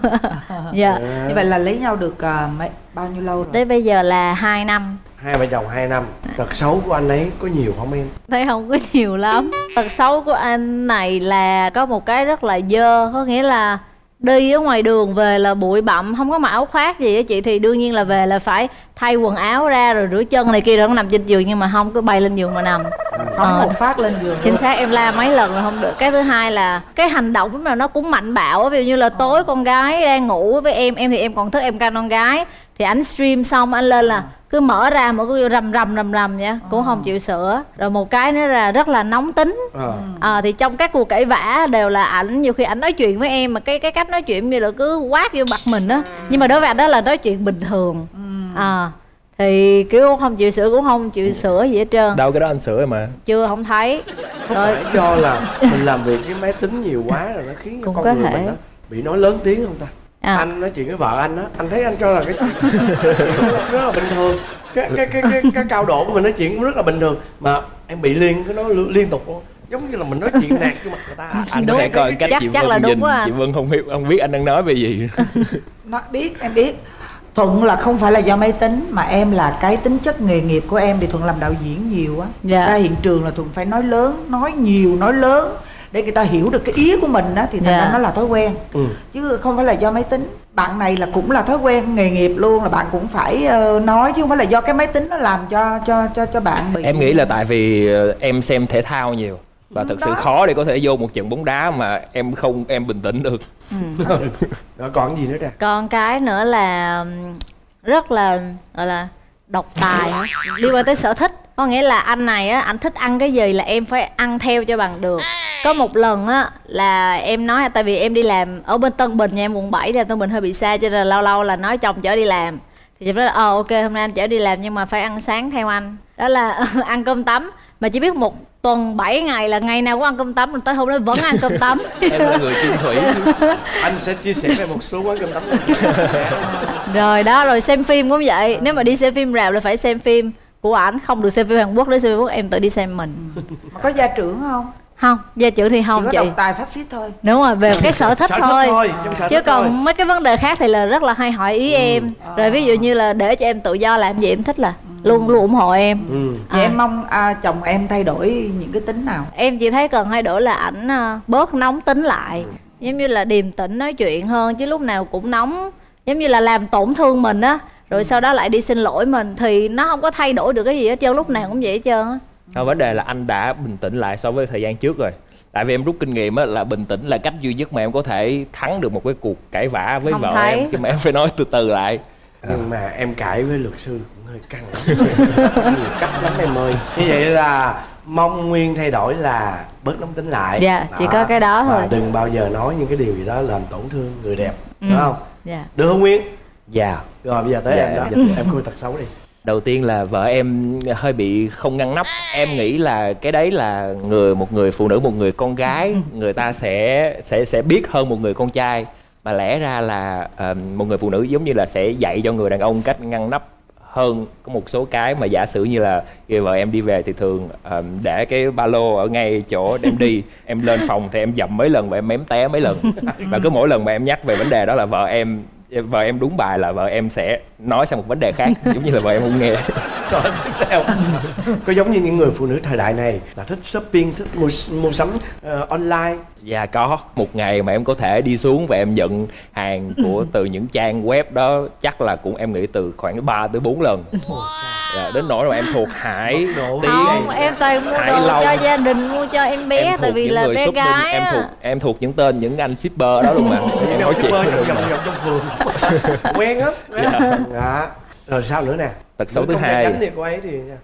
Dạ. yeah. yeah. Như vậy là lấy nhau được uh, mấy, bao nhiêu lâu rồi? Tới bây giờ là hai năm. Hai vợ chồng hai năm. Tật xấu của anh ấy có nhiều không em? Thấy không có nhiều lắm. Tật xấu của anh này là có một cái rất là dơ. Có nghĩa là đi ở ngoài đường về là bụi bặm, không có mặc áo khoác gì á chị. Thì đương nhiên là về là phải thay quần áo ra rồi rửa chân này kia rồi nằm trên giường. Nhưng mà không, cứ bay lên giường mà nằm. Phóng ờ. một phát lên giường. Chính xác, em la mấy lần là không được. Cái thứ hai là cái hành động nó cũng mạnh bạo. Ví dụ như là tối con gái đang ngủ với em, em thì em còn thức em canh con gái. Thì ảnh stream xong anh lên là cứ mở ra mà cứ rầm rầm rầm rầm nha, cũng à. không chịu sửa. Rồi một cái nữa là rất là nóng tính. à. À, thì trong các cuộc cãi vã đều là ảnh, nhiều khi ảnh nói chuyện với em mà cái cái cách nói chuyện như là cứ quát vô mặt mình á. Nhưng mà đối với ảnh đó là nói chuyện bình thường. à, Thì kiểu không chịu sửa, cũng không chịu sửa gì hết trơn. Đâu cái đó anh sửa mà chưa, không thấy. Rồi cho là mình làm việc với máy tính nhiều quá rồi nó khiến cũng con có người thể. Mình đó bị nói lớn tiếng không ta? À. Anh nói chuyện với vợ anh á, anh thấy anh cho là cái rất là bình thường. Cái cái cái cái, cái cao độ của mình nói chuyện cũng rất là bình thường mà em bị liên cái nó liên tục luôn. Giống như là mình nói chuyện nạt vô mặt người ta. À, anh đúng, có thể coi cách chắc, chị chắc Vân nhìn, à. chị Vân không biết, không biết anh đang nói về gì. Nó biết, em biết. Thuận là không phải là do máy tính mà em là cái tính chất nghề nghiệp của em thì Thuận làm đạo diễn nhiều á. Dạ. Ra hiện trường là Thuận phải nói lớn, nói nhiều, nói lớn để người ta hiểu được cái ý của mình á, thì thành yeah. ra nó là thói quen. ừ. Chứ không phải là do máy tính. Bạn này là cũng là thói quen nghề nghiệp luôn, là bạn cũng phải uh, nói chứ không phải là do cái máy tính nó làm cho cho cho cho bạn bị. Em nghĩ là tại vì em xem thể thao nhiều và thật đó. Sự khó để có thể vô một trận bóng đá mà em không em bình tĩnh được. ừ. Đó, còn gì nữa nè? Còn cái nữa là rất là gọi là độc tài hả? Đi qua tới sở thích, có nghĩa là anh này á, anh thích ăn cái gì là em phải ăn theo cho bằng được. Có một lần á là em nói, tại vì em đi làm ở bên Tân Bình, nhà em quận bảy, làm Tân Bình hơi bị xa cho nên là lâu lâu là nói chồng chở đi làm. Thì em nói là ờ ok hôm nay anh chở đi làm nhưng mà phải ăn sáng theo anh. Đó là ăn cơm tấm. Mà chỉ biết một tuần bảy ngày là ngày nào cũng ăn cơm tấm, tới hôm đó vẫn ăn cơm tấm. Em là người chung thủy. Anh sẽ chia sẻ về một số quán cơm tấm. Rồi đó, rồi xem phim cũng vậy. Nếu mà đi xem phim rạp là phải xem phim của ảnh, không được xem phim Hàn Quốc, để xem phim Hàn Quốc em tự đi xem mình. Mà có gia trưởng không? Không, gia trưởng thì không, chỉ chị có độc tài phát xít thôi. Đúng rồi, về cái sở thích, sở thích thôi, thôi. Sở chứ thích còn thôi. Mấy cái vấn đề khác thì là rất là hay hỏi ý ừ. em. Rồi ví dụ như là để cho em tự do làm gì em thích là luôn luôn ủng hộ em. ừ. à. Em mong à, chồng em thay đổi những cái tính nào? Em chỉ thấy cần thay đổi là ảnh bớt nóng tính lại, giống như là điềm tĩnh nói chuyện hơn, chứ lúc nào cũng nóng giống như là làm tổn thương mình á, rồi ừ. sau đó lại đi xin lỗi mình, thì nó không có thay đổi được cái gì hết trơn, lúc nào cũng vậy hết trơn á. Không, vấn đề là anh đã bình tĩnh lại so với thời gian trước rồi. Tại vì em rút kinh nghiệm á, là bình tĩnh là cách duy nhất mà em có thể thắng được một cái cuộc cãi vã với không vợ thấy. em, chứ mà em phải nói từ từ lại. Nhưng mà em cãi với luật sư cũng hơi căng lắm. Nhiều cách lắm em ơi. Như vậy là mong Nguyên thay đổi là bớt nóng tính lại. Dạ, đó. Chỉ có cái đó thôi. Và đừng bao giờ nói những cái điều gì đó làm tổn thương người đẹp, ừ. đúng không? Dạ. Được không Nguyên? Dạ. Rồi bây giờ tới dạ, em đó. Dạ. Em khui tật xấu đi. Đầu tiên là vợ em hơi bị không ngăn nắp. Em nghĩ là cái đấy là người một người phụ nữ, một người con gái, người ta sẽ sẽ sẽ biết hơn một người con trai. Mà lẽ ra là uh, một người phụ nữ giống như là sẽ dạy cho người đàn ông cách ngăn nắp hơn. Có một số cái mà giả sử như là khi vợ em đi về thì thường uh, để cái ba lô ở ngay chỗ em đi. Em lên phòng thì em dậm mấy lần và em mém té mấy lần. Và cứ mỗi lần mà em nhắc về vấn đề đó là vợ em vợ em đúng bài là vợ em sẽ nói sang một vấn đề khác, giống như là vợ em không nghe. Có giống như những người phụ nữ thời đại này là thích shopping, thích mua, mua sắm uh, online? Dạ có. Một ngày mà em có thể đi xuống và em nhận hàng của từ những trang web đó chắc là cũng em nghĩ từ khoảng ba tới bốn lần. Dạ, đến nỗi mà em thuộc Hải tiếng. Không, em toàn mua đồ cho gia đình, mua cho em bé, em tại vì là bé gái. Em thuộc em thuộc những tên những anh shipper đó luôn mà. Những ông shipper trong trong phường. Quen lắm. Dạ. Rồi sao nữa nè? Tật xấu thứ hai,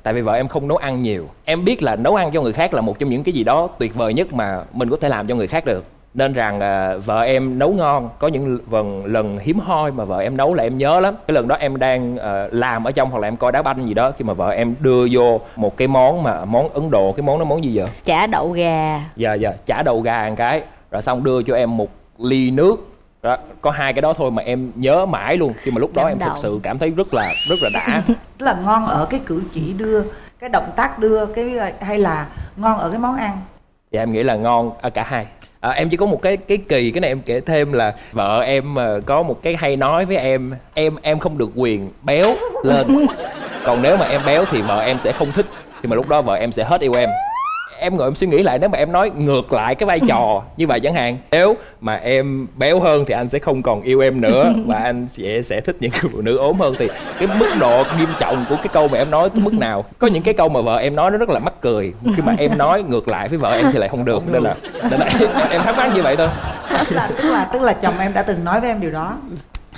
tại vì vợ em không nấu ăn nhiều. Em biết là nấu ăn cho người khác là một trong những cái gì đó tuyệt vời nhất mà mình có thể làm cho người khác được. Nên rằng à, vợ em nấu ngon. Có những lần, lần hiếm hoi mà vợ em nấu là em nhớ lắm. Cái lần đó em đang à, làm ở trong hoặc là em coi đá banh gì đó, khi mà vợ em đưa vô một cái món mà món Ấn Độ. Cái món đó món gì vậy? Chả đậu gà. Dạ dạ, chả đậu gà một cái. Rồi xong đưa cho em một ly nước. Đó, có hai cái đó thôi mà em nhớ mãi luôn. Khi mà lúc đó em thực sự cảm thấy rất là rất là đã. Tức là ngon ở cái cử chỉ đưa, cái động tác đưa, cái hay là ngon ở cái món ăn? Dạ em nghĩ là ngon ở cả hai. À, em chỉ có một cái cái kỳ, cái này em kể thêm là vợ em có một cái hay nói với em, em em không được quyền béo lên. Còn nếu mà em béo thì vợ em sẽ không thích, thì mà lúc đó vợ em sẽ hết yêu em. Em ngồi em suy nghĩ lại, nếu mà em nói ngược lại cái vai trò như vậy chẳng hạn, nếu mà em béo hơn thì anh sẽ không còn yêu em nữa và anh sẽ sẽ thích những phụ nữ ốm hơn, thì cái mức độ nghiêm trọng của cái câu mà em nói tới mức nào. Có những cái câu mà vợ em nói nó rất là mắc cười, khi mà em nói ngược lại với vợ em thì lại không được, nên là, nên là em, em thắc mắc như vậy thôi. Tức là tức là tức là chồng em đã từng nói với em điều đó.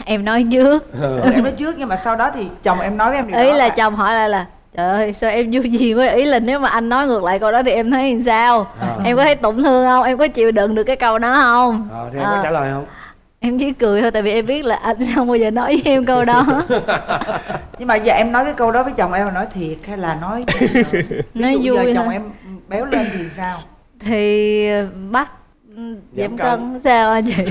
Em nói trước. Ừ, em nói trước nhưng mà sau đó thì chồng em nói với em điều đó. Ý là chồng hỏi lại là trời ơi sao em vô gì quá, ý là nếu mà anh nói ngược lại câu đó thì em thấy làm sao? À. Em có thấy tổn thương không? Em có chịu đựng được cái câu đó không? Ờ à, thì em à. có trả lời không? Em chỉ cười thôi, tại vì em biết là anh sao bao giờ nói với em câu đó. Nhưng mà giờ em nói cái câu đó với chồng em là nói thiệt hay là nói nói vui? Giờ chồng hả? Em béo lên thì sao? Thì bắt giảm cân sao anh chị?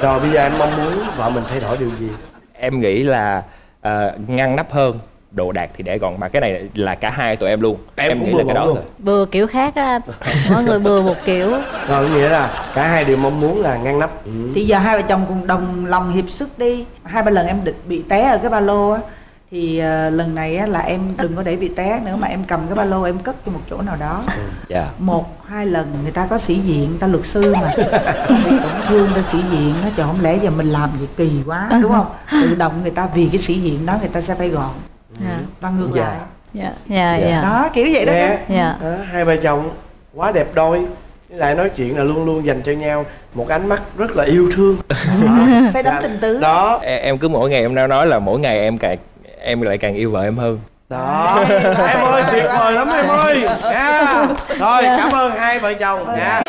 Rồi bây giờ em mong muốn vợ mình thay đổi điều gì? Em nghĩ là uh, ngăn nắp hơn. Đồ đạc thì để gọn, mà cái này là cả hai tụi em luôn. Em, em nghĩ là cái đó luôn. Rồi bừa kiểu khác á, mọi người bừa một kiểu. Rồi nghĩa là cả hai đều mong muốn là ngăn nắp. Ừ. Thì giờ hai vợ chồng cùng đồng lòng hiệp sức đi. Hai ba lần em bị té ở cái ba lô á, thì uh, lần này á, là em đừng có để bị té nữa, mà em cầm cái ba lô em cất cho một chỗ nào đó. Ừ. Yeah. Một hai lần người ta có sĩ diện, người ta luật sư mà bị tổn thương người ta sĩ diện, nói trời không lẽ giờ mình làm gì kỳ quá, đúng không? Tự động người ta vì cái sĩ diện đó người ta sẽ phải gọn. Yeah. Và ngược dạ. lại dạ. Dạ, dạ. Dạ. Đó kiểu vậy đó. Dạ. Dạ. Đó, hai vợ chồng quá đẹp đôi, lại nói chuyện là luôn luôn dành cho nhau một ánh mắt rất là yêu thương, say đắm tình tứ đó. Em cứ mỗi ngày em nói là mỗi ngày em càng em lại càng yêu vợ em hơn đó. Em ơi tuyệt vời lắm em ơi. Rồi cảm ơn hai vợ chồng nha.